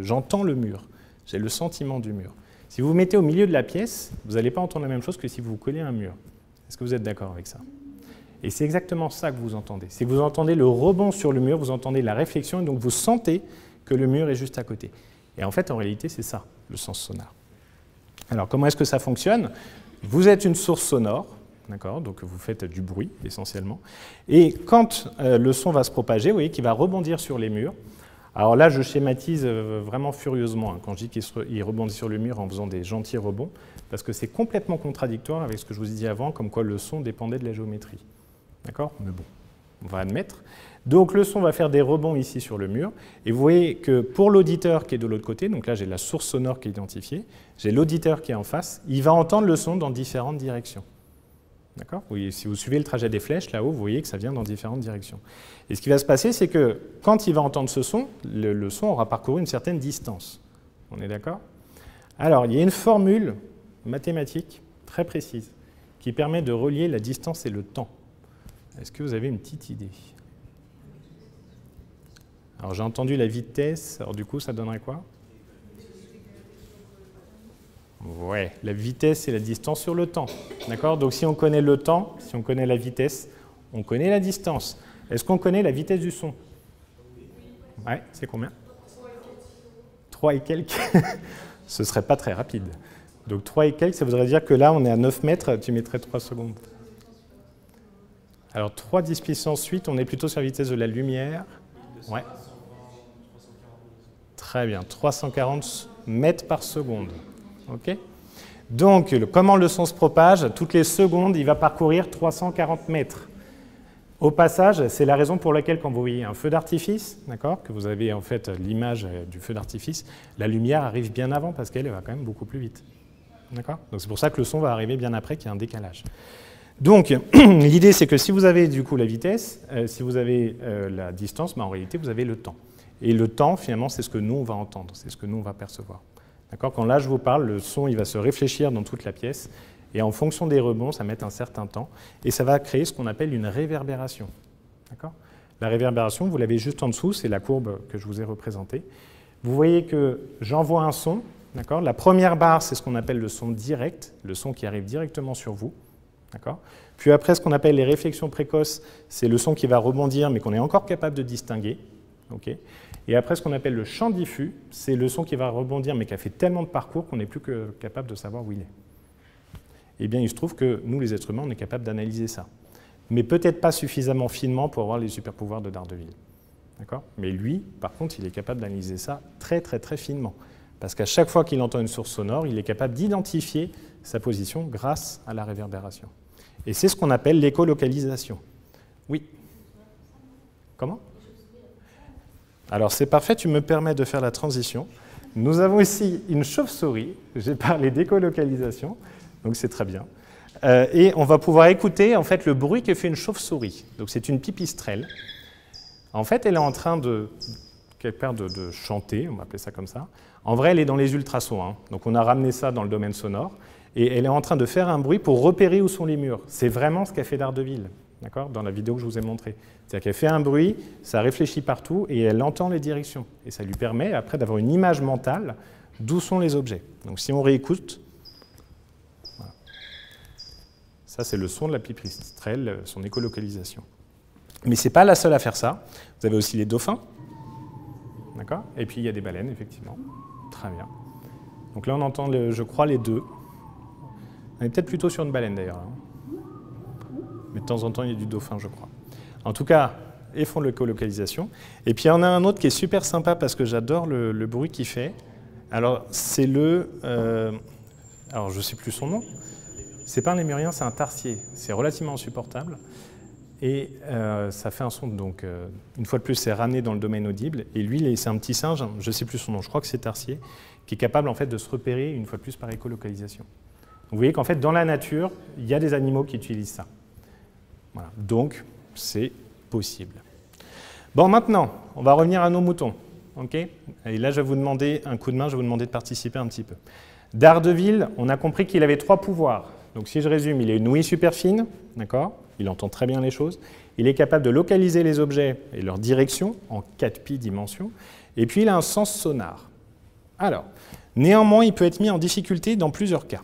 j'entends le mur, j'ai le sentiment du mur. Si vous vous mettez au milieu de la pièce, vous n'allez pas entendre la même chose que si vous vous collez à un mur. Est-ce que vous êtes d'accord avec ça? Et c'est exactement ça que vous entendez. C'est que vous entendez le rebond sur le mur, vous entendez la réflexion, et donc vous sentez que le mur est juste à côté. Et en fait, en réalité, c'est ça, le sens sonar. Alors, comment est-ce que ça fonctionne? Vous êtes une source sonore, d'accord? Donc vous faites du bruit, essentiellement. Et quand euh, le son va se propager, vous voyez qu'il va rebondir sur les murs. Alors là, je schématise vraiment furieusement hein, quand je dis qu'il rebondit sur le mur en faisant des gentils rebonds, parce que c'est complètement contradictoire avec ce que je vous ai dit avant, comme quoi le son dépendait de la géométrie. D'accord? Mais bon, on va admettre. Donc le son va faire des rebonds ici sur le mur, et vous voyez que pour l'auditeur qui est de l'autre côté, donc là j'ai la source sonore qui est identifiée, j'ai l'auditeur qui est en face, il va entendre le son dans différentes directions. D'accord ? Si vous suivez le trajet des flèches, là-haut, vous voyez que ça vient dans différentes directions. Et ce qui va se passer, c'est que quand il va entendre ce son, le, le son aura parcouru une certaine distance. On est d'accord ? Alors, il y a une formule mathématique très précise qui permet de relier la distance et le temps. Est-ce que vous avez une petite idée ? Alors, j'ai entendu la vitesse. Alors, du coup, ça donnerait quoi ? Ouais, la vitesse et la distance sur le temps. D'accord ? Donc, si on connaît le temps, si on connaît la vitesse, on connaît la distance. Est-ce qu'on connaît la vitesse du son ? Ouais, c'est combien ? trois et quelques. Ce ne serait pas très rapide. Donc, trois et quelques, ça voudrait dire que là, on est à neuf mètres, tu mettrais trois secondes. Alors, trois dix puissance huit, on est plutôt sur la vitesse de la lumière. Ouais. Très bien, trois cent quarante mètres par seconde. Okay. Donc, le, comment le son se propage? Toutes les secondes, il va parcourir trois cent quarante mètres. Au passage, c'est la raison pour laquelle, quand vous voyez un feu d'artifice, d'accord, que vous avez en fait l'image du feu d'artifice, la lumière arrive bien avant parce qu'elle va quand même beaucoup plus vite. D'accord? Donc, c'est pour ça que le son va arriver bien après, qu'il y a un décalage. Donc, l'idée, c'est que si vous avez du coup la vitesse, euh, si vous avez euh, la distance, bah, en réalité, vous avez le temps. Et le temps, finalement, c'est ce que nous, on va entendre, c'est ce que nous, on va percevoir. Quand là, je vous parle, le son il va se réfléchir dans toute la pièce et en fonction des rebonds, ça va mettre un certain temps et ça va créer ce qu'on appelle une réverbération. La réverbération, vous l'avez juste en dessous, c'est la courbe que je vous ai représentée. Vous voyez que j'envoie un son. La première barre, c'est ce qu'on appelle le son direct, le son qui arrive directement sur vous. Puis après, ce qu'on appelle les réflexions précoces, c'est le son qui va rebondir mais qu'on est encore capable de distinguer. Okay. Et après, ce qu'on appelle le champ diffus, c'est le son qui va rebondir, mais qui a fait tellement de parcours qu'on n'est plus que capable de savoir où il est. Eh bien, il se trouve que nous, les êtres humains, on est capable d'analyser ça. Mais peut-être pas suffisamment finement pour avoir les super-pouvoirs de Daredevil. D'accord ? Mais lui, par contre, il est capable d'analyser ça très, très, très finement. Parce qu'à chaque fois qu'il entend une source sonore, il est capable d'identifier sa position grâce à la réverbération. Et c'est ce qu'on appelle l'écolocalisation. Oui. Comment ? Alors c'est parfait, tu me permets de faire la transition. Nous avons ici une chauve-souris, j'ai parlé d'écolocalisation, donc c'est très bien. Euh, et on va pouvoir écouter en fait le bruit que fait une chauve-souris. Donc c'est une pipistrelle. En fait, elle est en train de, quelque part de, de chanter, on va appeler ça comme ça. En vrai, elle est dans les ultrasons, hein. Donc on a ramené ça dans le domaine sonore. Et elle est en train de faire un bruit pour repérer où sont les murs. C'est vraiment ce qu'a fait Daredevil. Dans la vidéo que je vous ai montrée. C'est-à-dire qu'elle fait un bruit, ça réfléchit partout et elle entend les directions. Et ça lui permet après d'avoir une image mentale d'où sont les objets. Donc si on réécoute, voilà. Ça c'est le son de la pipistrelle, son écolocalisation. Mais ce n'est pas la seule à faire ça. Vous avez aussi les dauphins, d'accord ? Et puis il y a des baleines, effectivement. Très bien. Donc là on entend, le, je crois, les deux. On est peut-être plutôt sur une baleine d'ailleurs. Hein. Mais de temps en temps, il y a du dauphin, je crois. En tout cas, ils font l'écolocalisation. Et puis, il y en a un autre qui est super sympa parce que j'adore le, le bruit qu'il fait. Alors, c'est le... Euh, alors, je ne sais plus son nom. C'est pas un lémurien, c'est un tarsier. C'est relativement insupportable. Et euh, ça fait un son, donc, euh, une fois de plus, c'est ramené dans le domaine audible. Et lui, c'est un petit singe, je ne sais plus son nom, je crois que c'est tarsier, qui est capable, en fait, de se repérer, une fois de plus, par écolocalisation. Vous voyez qu'en fait, dans la nature, il y a des animaux qui utilisent ça. Voilà. Donc, c'est possible. Bon, maintenant, on va revenir à nos moutons. Okay ? Et là, je vais vous demander un coup de main, je vais vous demander de participer un petit peu. Daredevil, on a compris qu'il avait trois pouvoirs. Donc, si je résume, il a une ouïe super fine, d'accord ? Il entend très bien les choses. Il est capable de localiser les objets et leur direction en quatre pi dimensions. Et puis, il a un sens sonar. Alors, néanmoins, il peut être mis en difficulté dans plusieurs cas.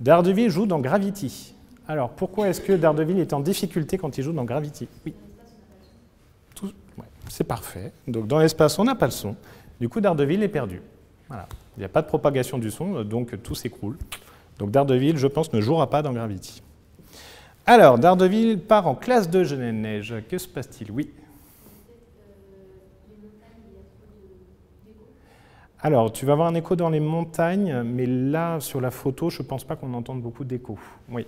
Daredevil joue dans Gravity. Alors, pourquoi est-ce que Daredevil est en difficulté quand il joue dans Gravity? Oui. Ouais, c'est parfait. Donc, dans l'espace, on n'a pas le son. Du coup, Daredevil est perdu. Voilà. Il n'y a pas de propagation du son, donc tout s'écroule. Donc, Daredevil, je pense, ne jouera pas dans Gravity. Alors, Daredevil part en classe de Jeune Neige. Que se passe-t-il? Oui. Alors, tu vas avoir un écho dans les montagnes, mais là, sur la photo, je ne pense pas qu'on entende beaucoup d'écho. Oui.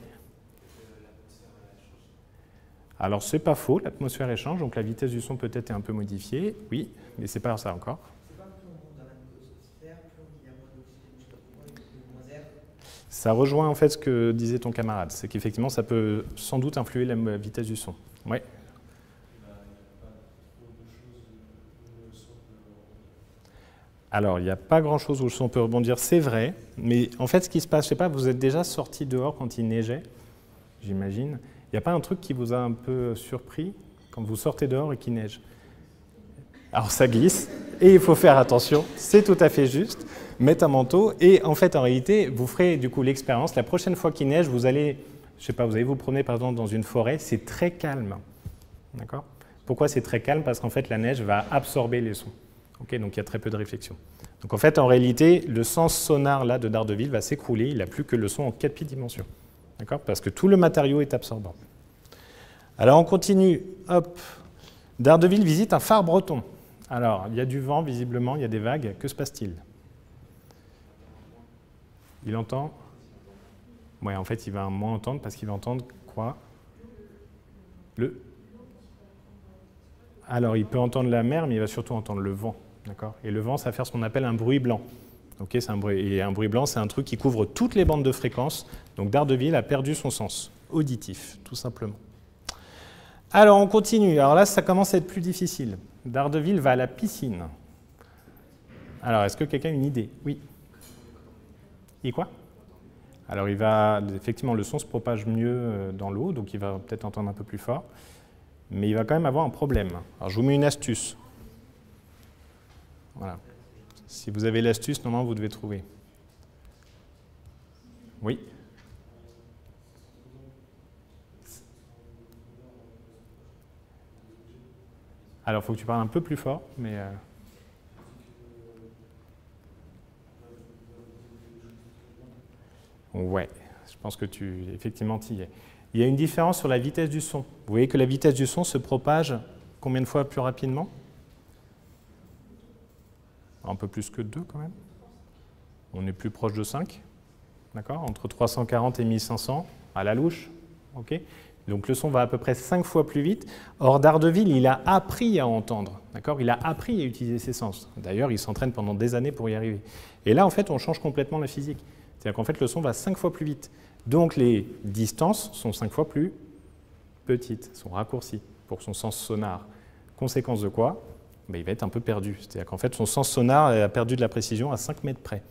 Alors, c'est pas faux, l'atmosphère échange, donc la vitesse du son peut-être est un peu modifiée, oui, mais c'est pas ça encore. C'est pas plus on monte dans l'atmosphère, plus il y a moins d'oxygène, moins d'air. Ça rejoint en fait ce que disait ton camarade, c'est qu'effectivement ça peut sans doute influer la vitesse du son. Ouais. Alors, il n'y a pas grand-chose où le son peut rebondir, c'est vrai, mais en fait, ce qui se passe, je ne sais pas, vous êtes déjà sorti dehors quand il neigeait, j'imagine. Il n'y a pas un truc qui vous a un peu surpris quand vous sortez dehors et qu'il neige? Alors, ça glisse, et il faut faire attention, c'est tout à fait juste, mettre un manteau, et en fait, en réalité, vous ferez du coup l'expérience. La prochaine fois qu'il neige, vous allez, je sais pas, vous allez vous promener, par exemple, dans une forêt, c'est très calme, d'accord? Pourquoi c'est très calme? Parce qu'en fait, la neige va absorber les sons. Okay, donc il y a très peu de réflexion. Donc en fait, en réalité, le sens sonar là, de Daredevil va s'écrouler, il n'a plus que le son en quatre dimensions. D'accord ? Parce que tout le matériau est absorbant. Alors on continue, hop. Daredevil visite un phare breton. Alors, il y a du vent visiblement, il y a des vagues, que se passe-t-il? Il entend? Ouais, en fait, il va moins entendre parce qu'il va entendre quoi? Le... Alors, il peut entendre la mer, mais il va surtout entendre le vent. Et le vent, ça va faire ce qu'on appelle un bruit blanc. Okay, c'est un bruit, et un bruit blanc, c'est un truc qui couvre toutes les bandes de fréquences. Donc Daredevil a perdu son sens auditif, tout simplement. Alors, on continue. Alors là, ça commence à être plus difficile. Daredevil va à la piscine. Alors, est-ce que quelqu'un a une idée? Oui. Et quoi? Alors, il va, effectivement, le son se propage mieux dans l'eau, donc il va peut-être entendre un peu plus fort. Mais il va quand même avoir un problème. Alors, je vous mets une astuce. Voilà. Si vous avez l'astuce, normalement, vous devez trouver. Oui. Alors, il faut que tu parles un peu plus fort, mais... Euh... Ouais, je pense que tu... Effectivement, tu y es. Il y a une différence sur la vitesse du son. Vous voyez que la vitesse du son se propage combien de fois plus rapidement? Un peu plus que deux quand même. On est plus proche de cinq. D'accord? Entre trois cent quarante et mille cinq cents, à la louche. Okay? Donc le son va à peu près cinq fois plus vite. Or, Daredevil, il a appris à entendre. D'accord? Il a appris à utiliser ses sens. D'ailleurs, il s'entraîne pendant des années pour y arriver. Et là, en fait, on change complètement la physique. C'est-à-dire qu'en fait, le son va cinq fois plus vite. Donc les distances sont cinq fois plus petites, sont raccourcies pour son sens sonar. Conséquence de quoi? Ben, il va être un peu perdu. C'est-à-dire qu'en fait, son sens sonar a perdu de la précision à cinq mètres près.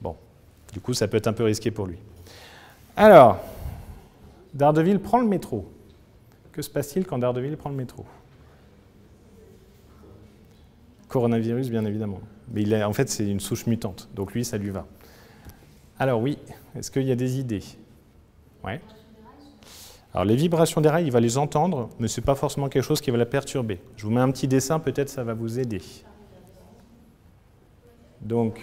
Bon, du coup, ça peut être un peu risqué pour lui. Alors, Daredevil prend le métro. Que se passe-t-il quand Daredevil prend le métro? Coronavirus, bien évidemment. Mais il a, en fait, c'est une souche mutante, donc lui, ça lui va. Alors oui, est-ce qu'il y a des idées? Ouais. Alors les vibrations des rails, il va les entendre, mais ce n'est pas forcément quelque chose qui va la perturber. Je vous mets un petit dessin, peut-être ça va vous aider. Donc,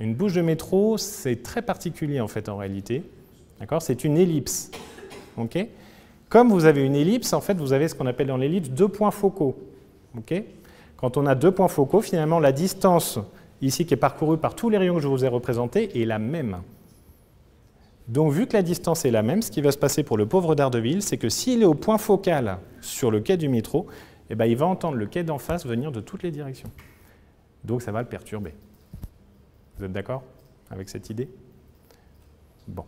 une bouche de métro, c'est très particulier en fait en réalité. D'accord? C'est une ellipse. Okay? Comme vous avez une ellipse, en fait, vous avez ce qu'on appelle dans l'ellipse deux points focaux. Okay? Quand on a deux points focaux, finalement, la distance ici qui est parcouru par tous les rayons que je vous ai représentés, est la même. Donc vu que la distance est la même, ce qui va se passer pour le pauvre Daredevil, c'est que s'il est au point focal sur le quai du métro, eh ben, il va entendre le quai d'en face venir de toutes les directions. Donc ça va le perturber. Vous êtes d'accord avec cette idée? Bon.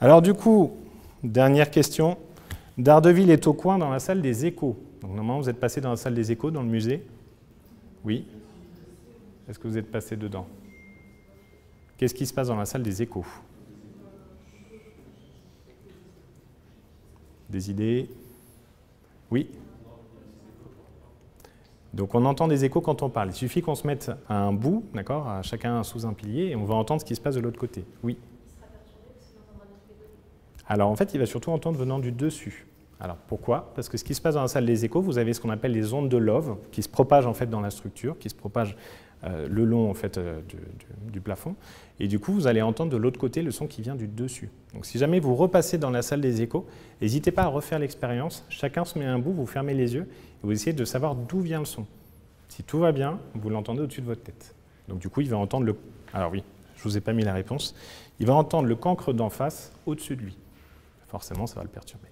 Alors du coup, dernière question. Daredevil est au coin dans la salle des échos. Donc normalement, vous êtes passé dans la salle des échos, dans le musée? Oui. Est-ce que vous êtes passé dedans? Qu'est-ce qui se passe dans la salle des échos? Des idées? Oui? Donc on entend des échos quand on parle. Il suffit qu'on se mette à un bout, d'accord, à chacun sous un pilier, et on va entendre ce qui se passe de l'autre côté. Oui? Alors en fait, il va surtout entendre venant du dessus. Alors pourquoi? Parce que ce qui se passe dans la salle des échos, vous avez ce qu'on appelle les ondes de Love, qui se propagent en fait dans la structure, qui se propagent Euh, le long en fait, euh, du, du, du plafond, et du coup vous allez entendre de l'autre côté le son qui vient du dessus. Donc si jamais vous repassez dans la salle des échos, n'hésitez pas à refaire l'expérience, chacun se met un bout, vous fermez les yeux, et vous essayez de savoir d'où vient le son. Si tout va bien, vous l'entendez au-dessus de votre tête. Donc du coup il va entendre le... Alors oui, je ne vous ai pas mis la réponse. Il va entendre le cancre d'en face au-dessus de lui. Forcément ça va le perturber.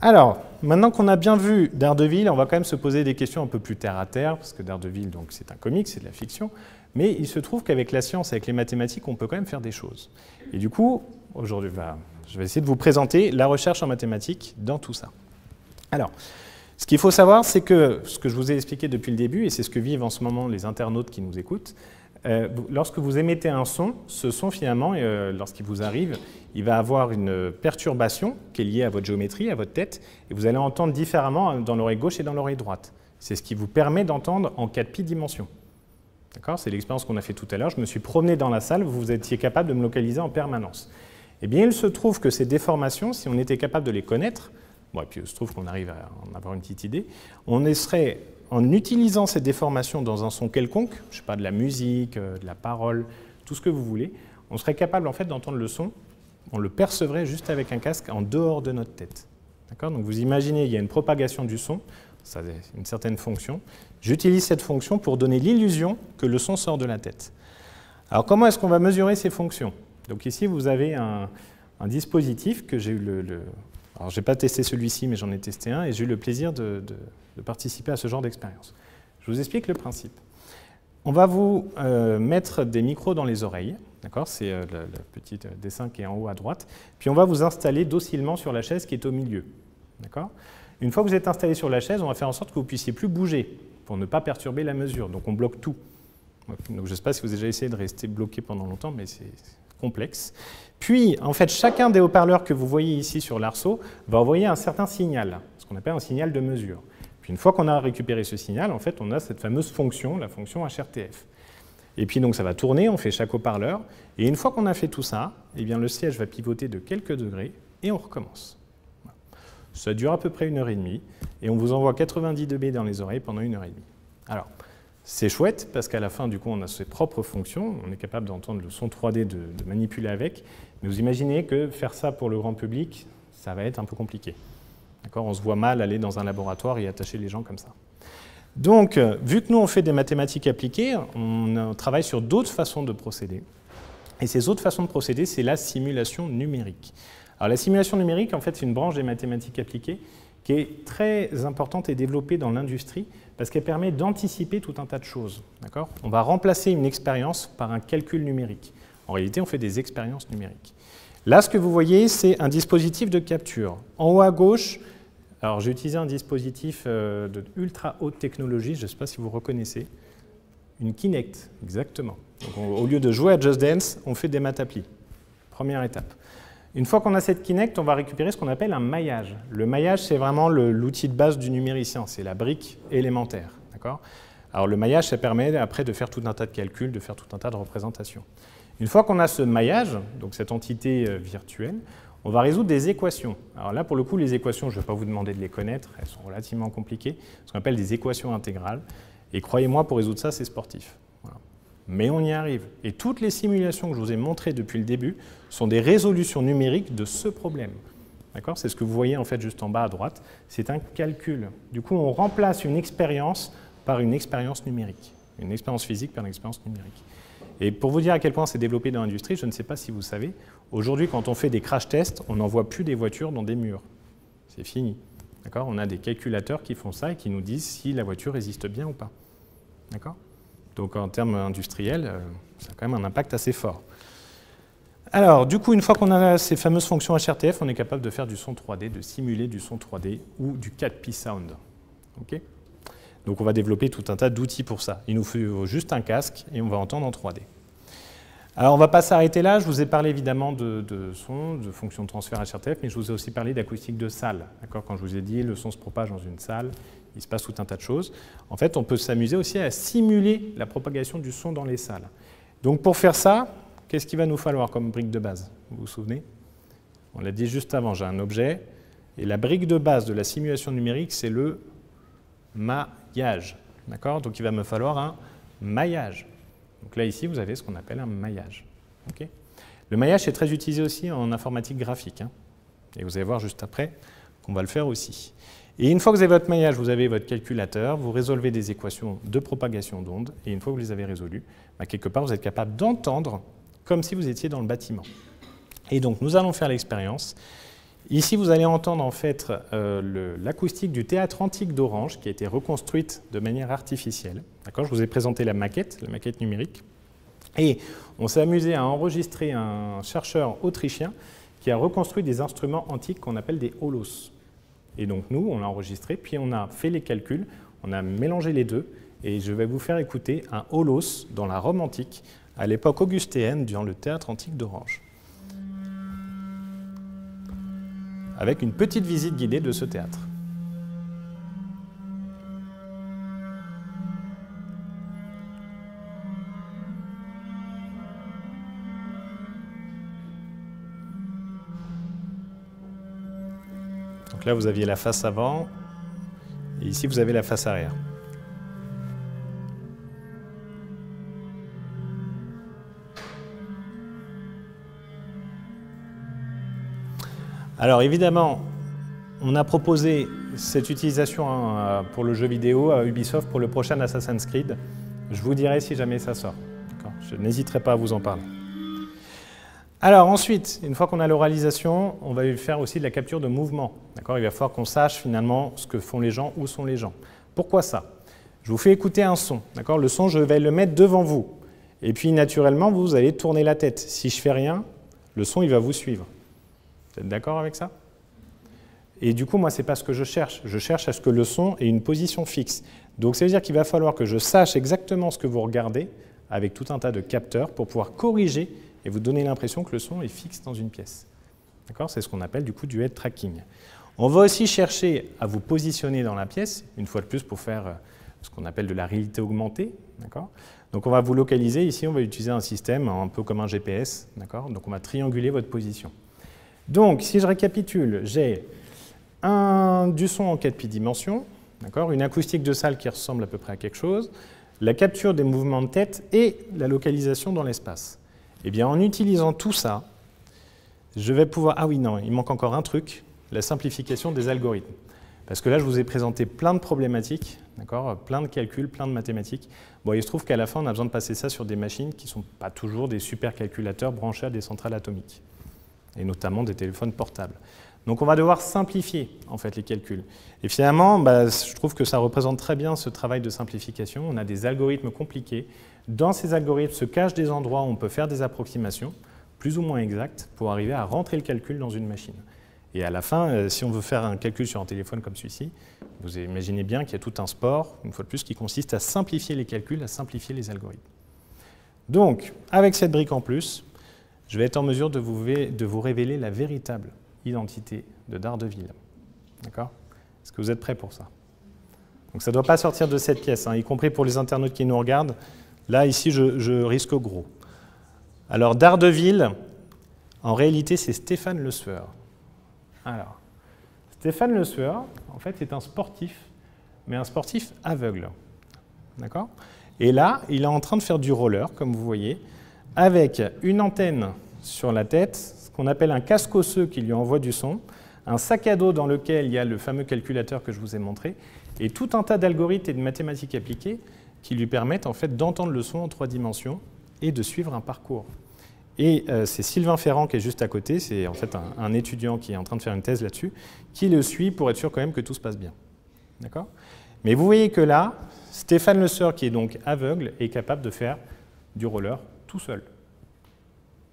Alors, maintenant qu'on a bien vu Daredevil, on va quand même se poser des questions un peu plus terre à terre, parce que Daredevil, donc, c'est un comic, c'est de la fiction, mais il se trouve qu'avec la science, avec les mathématiques, on peut quand même faire des choses. Et du coup, aujourd'hui, bah, je vais essayer de vous présenter la recherche en mathématiques dans tout ça. Alors, ce qu'il faut savoir, c'est que ce que je vous ai expliqué depuis le début, et c'est ce que vivent en ce moment les internautes qui nous écoutent, euh, lorsque vous émettez un son, ce son finalement, euh, lorsqu'il vous arrive, il va avoir une perturbation qui est liée à votre géométrie, à votre tête, et vous allez entendre différemment dans l'oreille gauche et dans l'oreille droite. C'est ce qui vous permet d'entendre en quatre pi dimensions. D'accord ? C'est l'expérience qu'on a fait tout à l'heure. Je me suis promené dans la salle, vous étiez capable de me localiser en permanence. Eh bien, il se trouve que ces déformations, si on était capable de les connaître, bon, et puis il se trouve qu'on arrive à en avoir une petite idée, on serait, en utilisant ces déformations dans un son quelconque, je ne sais pas, de la musique, de la parole, tout ce que vous voulez, on serait capable en fait d'entendre le son, on le percevrait juste avec un casque en dehors de notre tête. D'accord ? Donc vous imaginez, il y a une propagation du son, ça a une certaine fonction, j'utilise cette fonction pour donner l'illusion que le son sort de la tête. Alors comment est-ce qu'on va mesurer ces fonctions ? Donc ici vous avez un, un dispositif que j'ai eu le... le Alors, je n'ai pas testé celui-ci, mais j'en ai testé un, et j'ai eu le plaisir de, de, de participer à ce genre d'expérience. Je vous explique le principe. On va vous euh, mettre des micros dans les oreilles, d'accord ? C'est euh, le, le petit dessin qui est en haut à droite, puis on va vous installer docilement sur la chaise qui est au milieu, d'accord ? Une fois que vous êtes installé sur la chaise, on va faire en sorte que vous ne puissiez plus bouger, pour ne pas perturber la mesure, donc on bloque tout. Donc, je ne sais pas si vous avez déjà essayé de rester bloqué pendant longtemps, mais c'est complexe. Puis, en fait, chacun des haut-parleurs que vous voyez ici sur l'arceau va envoyer un certain signal, ce qu'on appelle un signal de mesure. Puis, une fois qu'on a récupéré ce signal, en fait, on a cette fameuse fonction, la fonction H R T F. Et puis, donc, ça va tourner, on fait chaque haut-parleur, et une fois qu'on a fait tout ça, eh bien, le siège va pivoter de quelques degrés, et on recommence. Voilà. Ça dure à peu près une heure et demie, et on vous envoie quatre-vingt-dix décibels dans les oreilles pendant une heure et demie. Alors, c'est chouette parce qu'à la fin, du coup, on a ses propres fonctions, on est capable d'entendre le son trois D, de, de manipuler avec, mais vous imaginez que faire ça pour le grand public, ça va être un peu compliqué. D'accord ? On se voit mal aller dans un laboratoire et attacher les gens comme ça. Donc, vu que nous, on fait des mathématiques appliquées, on travaille sur d'autres façons de procéder. Et ces autres façons de procéder, c'est la simulation numérique. Alors, la simulation numérique, en fait, c'est une branche des mathématiques appliquées qui est très importante et développée dans l'industrie, parce qu'elle permet d'anticiper tout un tas de choses. D'accord ? On va remplacer une expérience par un calcul numérique. En réalité, on fait des expériences numériques. Là, ce que vous voyez, c'est un dispositif de capture. En haut à gauche, alors j'ai utilisé un dispositif de ultra haute technologie, je ne sais pas si vous reconnaissez, une Kinect, exactement. Donc, on, au lieu de jouer à Just Dance, on fait des maths appli. Première étape. Une fois qu'on a cette Kinect, on va récupérer ce qu'on appelle un maillage. Le maillage, c'est vraiment l'outil de base du numéricien, c'est la brique élémentaire. Alors le maillage, ça permet après de faire tout un tas de calculs, de faire tout un tas de représentations. Une fois qu'on a ce maillage, donc cette entité virtuelle, on va résoudre des équations. Alors là, pour le coup, les équations, je ne vais pas vous demander de les connaître, elles sont relativement compliquées, ce qu'on appelle des équations intégrales. Et croyez-moi, pour résoudre ça, c'est sportif. Mais on y arrive. Et toutes les simulations que je vous ai montrées depuis le début sont des résolutions numériques de ce problème. D'accord ? C'est ce que vous voyez en fait juste en bas à droite. C'est un calcul. Du coup, on remplace une expérience par une expérience numérique. Une expérience physique par une expérience numérique. Et pour vous dire à quel point c'est développé dans l'industrie, je ne sais pas si vous savez, aujourd'hui, quand on fait des crash tests, on n'envoie plus des voitures dans des murs. C'est fini. D'accord ? On a des calculateurs qui font ça et qui nous disent si la voiture résiste bien ou pas. D'accord ? Donc, en termes industriels, ça a quand même un impact assez fort. Alors, du coup, une fois qu'on a ces fameuses fonctions H R T F, on est capable de faire du son trois D, de simuler du son trois D ou du quatre pi sound. Okay ? Donc, on va développer tout un tas d'outils pour ça. Il nous faut juste un casque et on va entendre en trois D. Alors, on ne va pas s'arrêter là. Je vous ai parlé évidemment de, de son, de fonction de transfert H R T F, mais je vous ai aussi parlé d'acoustique de salle. D'accord ? Quand je vous ai dit, le son se propage dans une salle, il se passe tout un tas de choses. En fait, on peut s'amuser aussi à simuler la propagation du son dans les salles. Donc pour faire ça, qu'est-ce qu'il va nous falloir comme brique de base ? Vous vous souvenez ? On l'a dit juste avant, j'ai un objet, et la brique de base de la simulation numérique, c'est le maillage. D'accord ? Donc il va me falloir un maillage. Donc là, ici, vous avez ce qu'on appelle un maillage. Okay ? Le maillage est très utilisé aussi en informatique graphique, hein. Et vous allez voir juste après qu'on va le faire aussi. Et une fois que vous avez votre maillage, vous avez votre calculateur, vous résolvez des équations de propagation d'ondes, et une fois que vous les avez résolues, bah, quelque part, vous êtes capable d'entendre comme si vous étiez dans le bâtiment. Et donc, nous allons faire l'expérience. Ici, vous allez entendre en fait euh, l'acoustique du théâtre antique d'Orange qui a été reconstruite de manière artificielle. Je vous ai présenté la maquette, la maquette numérique. Et on s'est amusé à enregistrer un chercheur autrichien qui a reconstruit des instruments antiques qu'on appelle des holos. Et donc nous, on l'a enregistré, puis on a fait les calculs, on a mélangé les deux, et je vais vous faire écouter un holos dans la Rome antique, à l'époque augustéenne, durant le théâtre antique d'Orange. Avec une petite visite guidée de ce théâtre. Donc là, vous aviez la face avant, et ici, vous avez la face arrière. Alors évidemment, on a proposé cette utilisation pour le jeu vidéo à Ubisoft pour le prochain Assassin's Creed. Je vous dirai si jamais ça sort. Je n'hésiterai pas à vous en parler. Alors ensuite, une fois qu'on a l'oralisation, on va faire aussi de la capture de mouvement. Il va falloir qu'on sache finalement ce que font les gens, où sont les gens. Pourquoi ça? Je vous fais écouter un son. Le son, je vais le mettre devant vous. Et puis naturellement, vous allez tourner la tête. Si je fais rien, le son il va vous suivre. Vous êtes d'accord avec ça? Et du coup, moi, ce n'est pas ce que je cherche. Je cherche à ce que le son ait une position fixe. Donc, ça veut dire qu'il va falloir que je sache exactement ce que vous regardez avec tout un tas de capteurs pour pouvoir corriger et vous donner l'impression que le son est fixe dans une pièce. D'accord? C'est ce qu'on appelle du coup du head tracking. On va aussi chercher à vous positionner dans la pièce, une fois de plus pour faire ce qu'on appelle de la réalité augmentée. D'accord? Donc, on va vous localiser. Ici, on va utiliser un système un peu comme un G P S. D'accord? Donc, on va trianguler votre position. Donc, si je récapitule, j'ai du son en quatre pi dimensions, une acoustique de salle qui ressemble à peu près à quelque chose, la capture des mouvements de tête et la localisation dans l'espace. Eh bien, en utilisant tout ça, je vais pouvoir... Ah oui, non, il manque encore un truc, la simplification des algorithmes. Parce que là, je vous ai présenté plein de problématiques, plein de calculs, plein de mathématiques. Bon, il se trouve qu'à la fin, on a besoin de passer ça sur des machines qui ne sont pas toujours des supercalculateurs branchés à des centrales atomiques, et notamment des téléphones portables. Donc on va devoir simplifier en fait les calculs. Et finalement, bah, je trouve que ça représente très bien ce travail de simplification. On a des algorithmes compliqués. Dans ces algorithmes se cachent des endroits où on peut faire des approximations, plus ou moins exactes, pour arriver à rentrer le calcul dans une machine. Et à la fin, si on veut faire un calcul sur un téléphone comme celui-ci, vous imaginez bien qu'il y a tout un sport, une fois de plus, qui consiste à simplifier les calculs, à simplifier les algorithmes. Donc, avec cette brique en plus, je vais être en mesure de vous, de vous révéler la véritable identité de Daredevil. D'accord? Est-ce que vous êtes prêts pour ça? Donc ça ne doit pas sortir de cette pièce, hein, y compris pour les internautes qui nous regardent. Là, ici, je, je risque gros. Alors, Daredevil, en réalité, c'est Stéphane Le Sueur. Alors, Stéphane Le Sueur, en fait, est un sportif, mais un sportif aveugle. D'accord? Et là, il est en train de faire du roller, comme vous voyez, avec une antenne sur la tête, ce qu'on appelle un casque osseux qui lui envoie du son, un sac à dos dans lequel il y a le fameux calculateur que je vous ai montré, et tout un tas d'algorithmes et de mathématiques appliquées qui lui permettent en fait d'entendre le son en trois dimensions et de suivre un parcours. Et euh, c'est Sylvain Ferrand qui est juste à côté, c'est en fait un, un étudiant qui est en train de faire une thèse là-dessus, qui le suit pour être sûr quand même que tout se passe bien. D'accord? Mais vous voyez que là, Stéphane Le Sueur, qui est donc aveugle, est capable de faire du roller tout seul.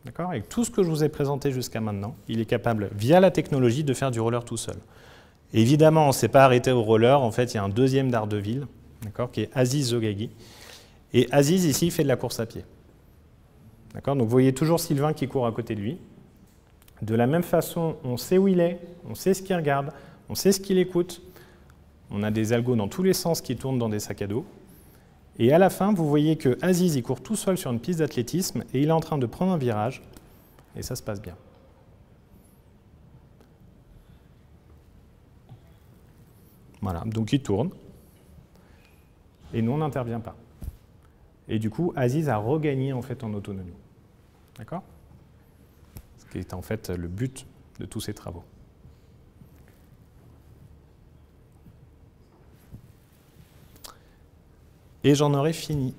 D'accord? Avec tout ce que je vous ai présenté jusqu'à maintenant, il est capable, via la technologie, de faire du roller tout seul. Évidemment, on ne s'est pas arrêté au roller. En fait, il y a un deuxième Daredevil, d'accord, qui est Aziz Zogaghi. Et Aziz, ici, il fait de la course à pied. D'accord? Donc, vous voyez toujours Sylvain qui court à côté de lui. De la même façon, on sait où il est, on sait ce qu'il regarde, on sait ce qu'il écoute. On a des algos dans tous les sens qui tournent dans des sacs à dos. Et à la fin, vous voyez que Aziz, il court tout seul sur une piste d'athlétisme et il est en train de prendre un virage et ça se passe bien. Voilà, donc il tourne et nous, on n'intervient pas. Et du coup, Aziz a regagné en fait en autonomie. D'accord? Ce qui est en fait le but de tous ces travaux. Et j'en aurai fini.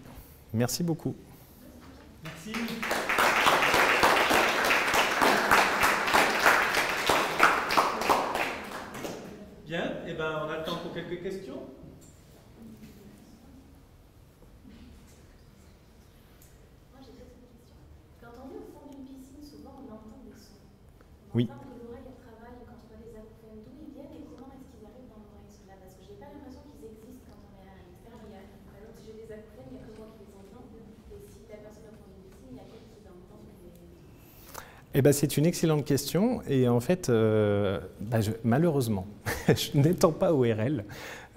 Merci beaucoup. Merci. Bien, et ben on a le temps pour quelques questions. Moi j'ai peut-être une question. Quand on est au fond d'une piscine, souvent on entend des sons. On oui. entend que l'oreille travaille quand on voit des acouphènes. D'où ils viennent et comment est-ce qu'ils arrivent dans l'oreille cela? Parce que j'ai pas l'impression qu'ils existent quand on est à l'extérieur. Par exemple, si j'ai des acouphènes, il n'y a que moi qui les entends. Et si la personne au fond d'une piscine, il y a quelqu'un qui l'entend. Eh ben, c'est une excellente question et en fait, euh, ben je, malheureusement, n'étant pas O R L,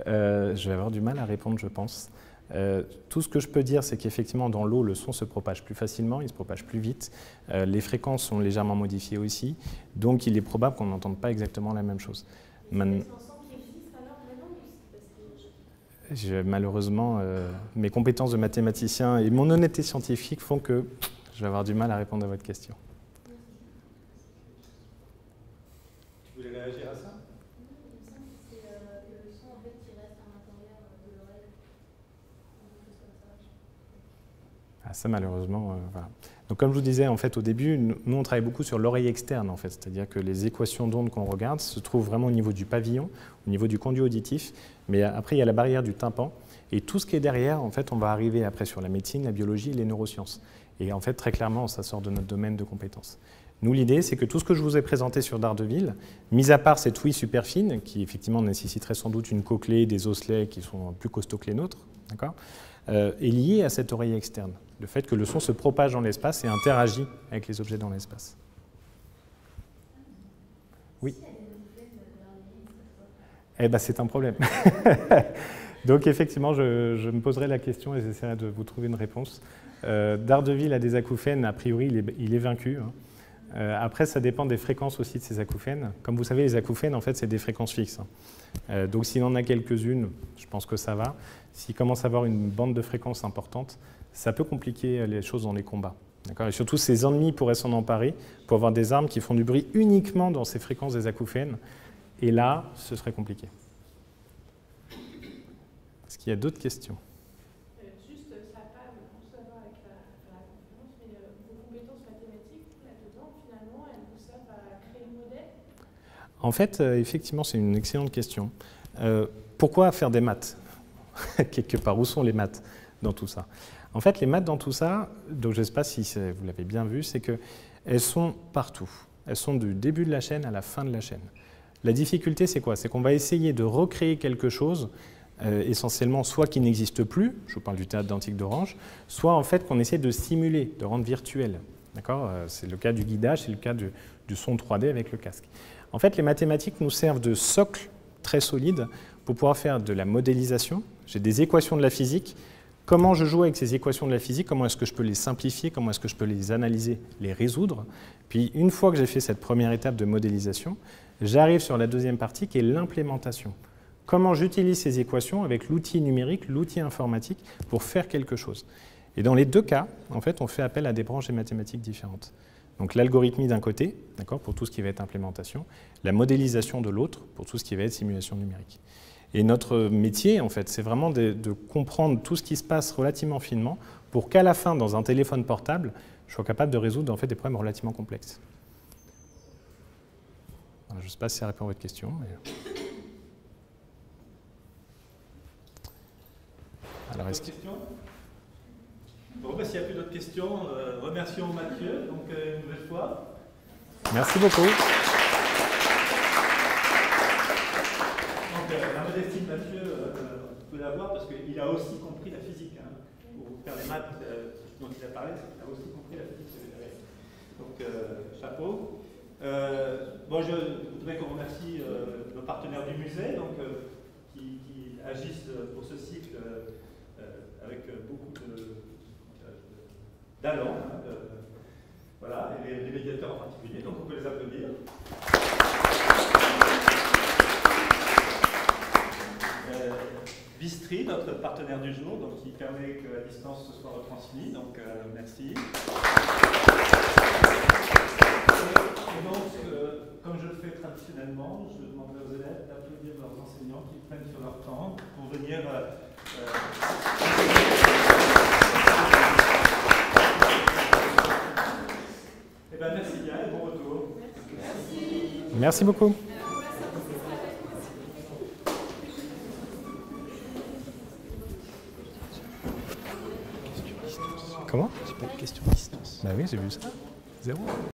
euh, je vais avoir du mal à répondre, je pense. Euh, tout ce que je peux dire, c'est qu'effectivement, dans l'eau, le son se propage plus facilement, il se propage plus vite, euh, les fréquences sont légèrement modifiées aussi, donc il est probable qu'on n'entende pas exactement la même chose. Maintenant, je, malheureusement, euh, mes compétences de mathématicien et mon honnêteté scientifique font que pff, je vais avoir du mal à répondre à votre question. Réagir à ça? C'est le son en fait qui reste à l'intérieur de l'oreille. Ah ça malheureusement, euh, voilà. Donc comme je vous disais en fait au début, nous on travaille beaucoup sur l'oreille externe en fait, c'est-à-dire que les équations d'ondes qu'on regarde se trouvent vraiment au niveau du pavillon, au niveau du conduit auditif, mais après il y a la barrière du tympan et tout ce qui est derrière en fait on va arriver après sur la médecine, la biologie, les neurosciences. Et en fait très clairement ça sort de notre domaine de compétences. Nous, l'idée, c'est que tout ce que je vous ai présenté sur Daredevil, mis à part cette ouïe super fine, qui effectivement nécessiterait sans doute une cochlée, des osselets qui sont plus costauds que les nôtres, euh, est lié à cette oreille externe. Le fait que le son se propage dans l'espace et interagit avec les objets dans l'espace. Oui. Eh bien, c'est un problème. Donc, effectivement, je, je me poserai la question et j'essaierai de vous trouver une réponse. Euh, Daredevil a des acouphènes, a priori, il est, il est vaincu, hein. Euh, après, ça dépend des fréquences aussi de ces acouphènes. Comme vous savez, les acouphènes, en fait, c'est des fréquences fixes. Euh, donc, s'il en a quelques-unes, je pense que ça va. S'il commence à avoir une bande de fréquences importante, ça peut compliquer les choses dans les combats. Et surtout, ses ennemis pourraient s'en emparer pour avoir des armes qui font du bruit uniquement dans ces fréquences des acouphènes. Et là, ce serait compliqué. Est-ce qu'il y a d'autres questions ? En fait, effectivement, c'est une excellente question. Euh, pourquoi faire des maths? Quelque part, où sont les maths dans tout ça? En fait, les maths dans tout ça, donc je ne sais pas si vous l'avez bien vu, c'est qu'elles sont partout. Elles sont du début de la chaîne à la fin de la chaîne. La difficulté, c'est quoi? C'est qu'on va essayer de recréer quelque chose, euh, essentiellement, soit qui n'existe plus, je vous parle du théâtre d'Antique d'Orange, soit en fait qu'on essaie de simuler, de rendre virtuel. C'est le cas du guidage, c'est le cas du, du son trois D avec le casque. En fait, les mathématiques nous servent de socle très solide pour pouvoir faire de la modélisation. J'ai des équations de la physique. Comment je joue avec ces équations de la physique? Comment est-ce que je peux les simplifier? Comment est-ce que je peux les analyser, les résoudre? Puis, une fois que j'ai fait cette première étape de modélisation, j'arrive sur la deuxième partie qui est l'implémentation. Comment j'utilise ces équations avec l'outil numérique, l'outil informatique pour faire quelque chose? Et dans les deux cas, en fait, on fait appel à des branches des mathématiques différentes. Donc l'algorithmie d'un côté, d'accord, pour tout ce qui va être implémentation, la modélisation de l'autre pour tout ce qui va être simulation numérique. Et notre métier, en fait, c'est vraiment de, de comprendre tout ce qui se passe relativement finement pour qu'à la fin, dans un téléphone portable, je sois capable de résoudre en fait, des problèmes relativement complexes. Alors, je ne sais pas si ça répond à votre question. Mais... Alors, est-ce que... Bon, ben, s'il n'y a plus d'autres questions, euh, remercions Mathieu, donc euh, une nouvelle fois. Merci beaucoup. Donc, euh, la modestie de Mathieu, euh, vous pouvez la voir parce qu'il a aussi compris la physique. Hein, pour faire les maths euh, dont il a parlé, il a aussi compris la physique. Donc, euh, chapeau. Euh, bon, je voudrais qu'on remercie euh, nos partenaires du musée, donc, euh, qui, qui agissent pour ce cycle euh, avec beaucoup de... d'allant, hein, euh, voilà, et les, les médiateurs en particulier, donc on peut les applaudir. Euh, Bistri, notre partenaire du jour, donc, qui permet que la distance se soit retransmise, donc euh, merci. Et, et donc, euh, comme je le fais traditionnellement, je demanderai aux élèves d'applaudir leurs enseignants qui prennent sur leur temps pour venir... Euh, euh, Eh bien, merci bien et bon retour. Merci, merci beaucoup. Bah oui, j'ai vu ça. Zéro.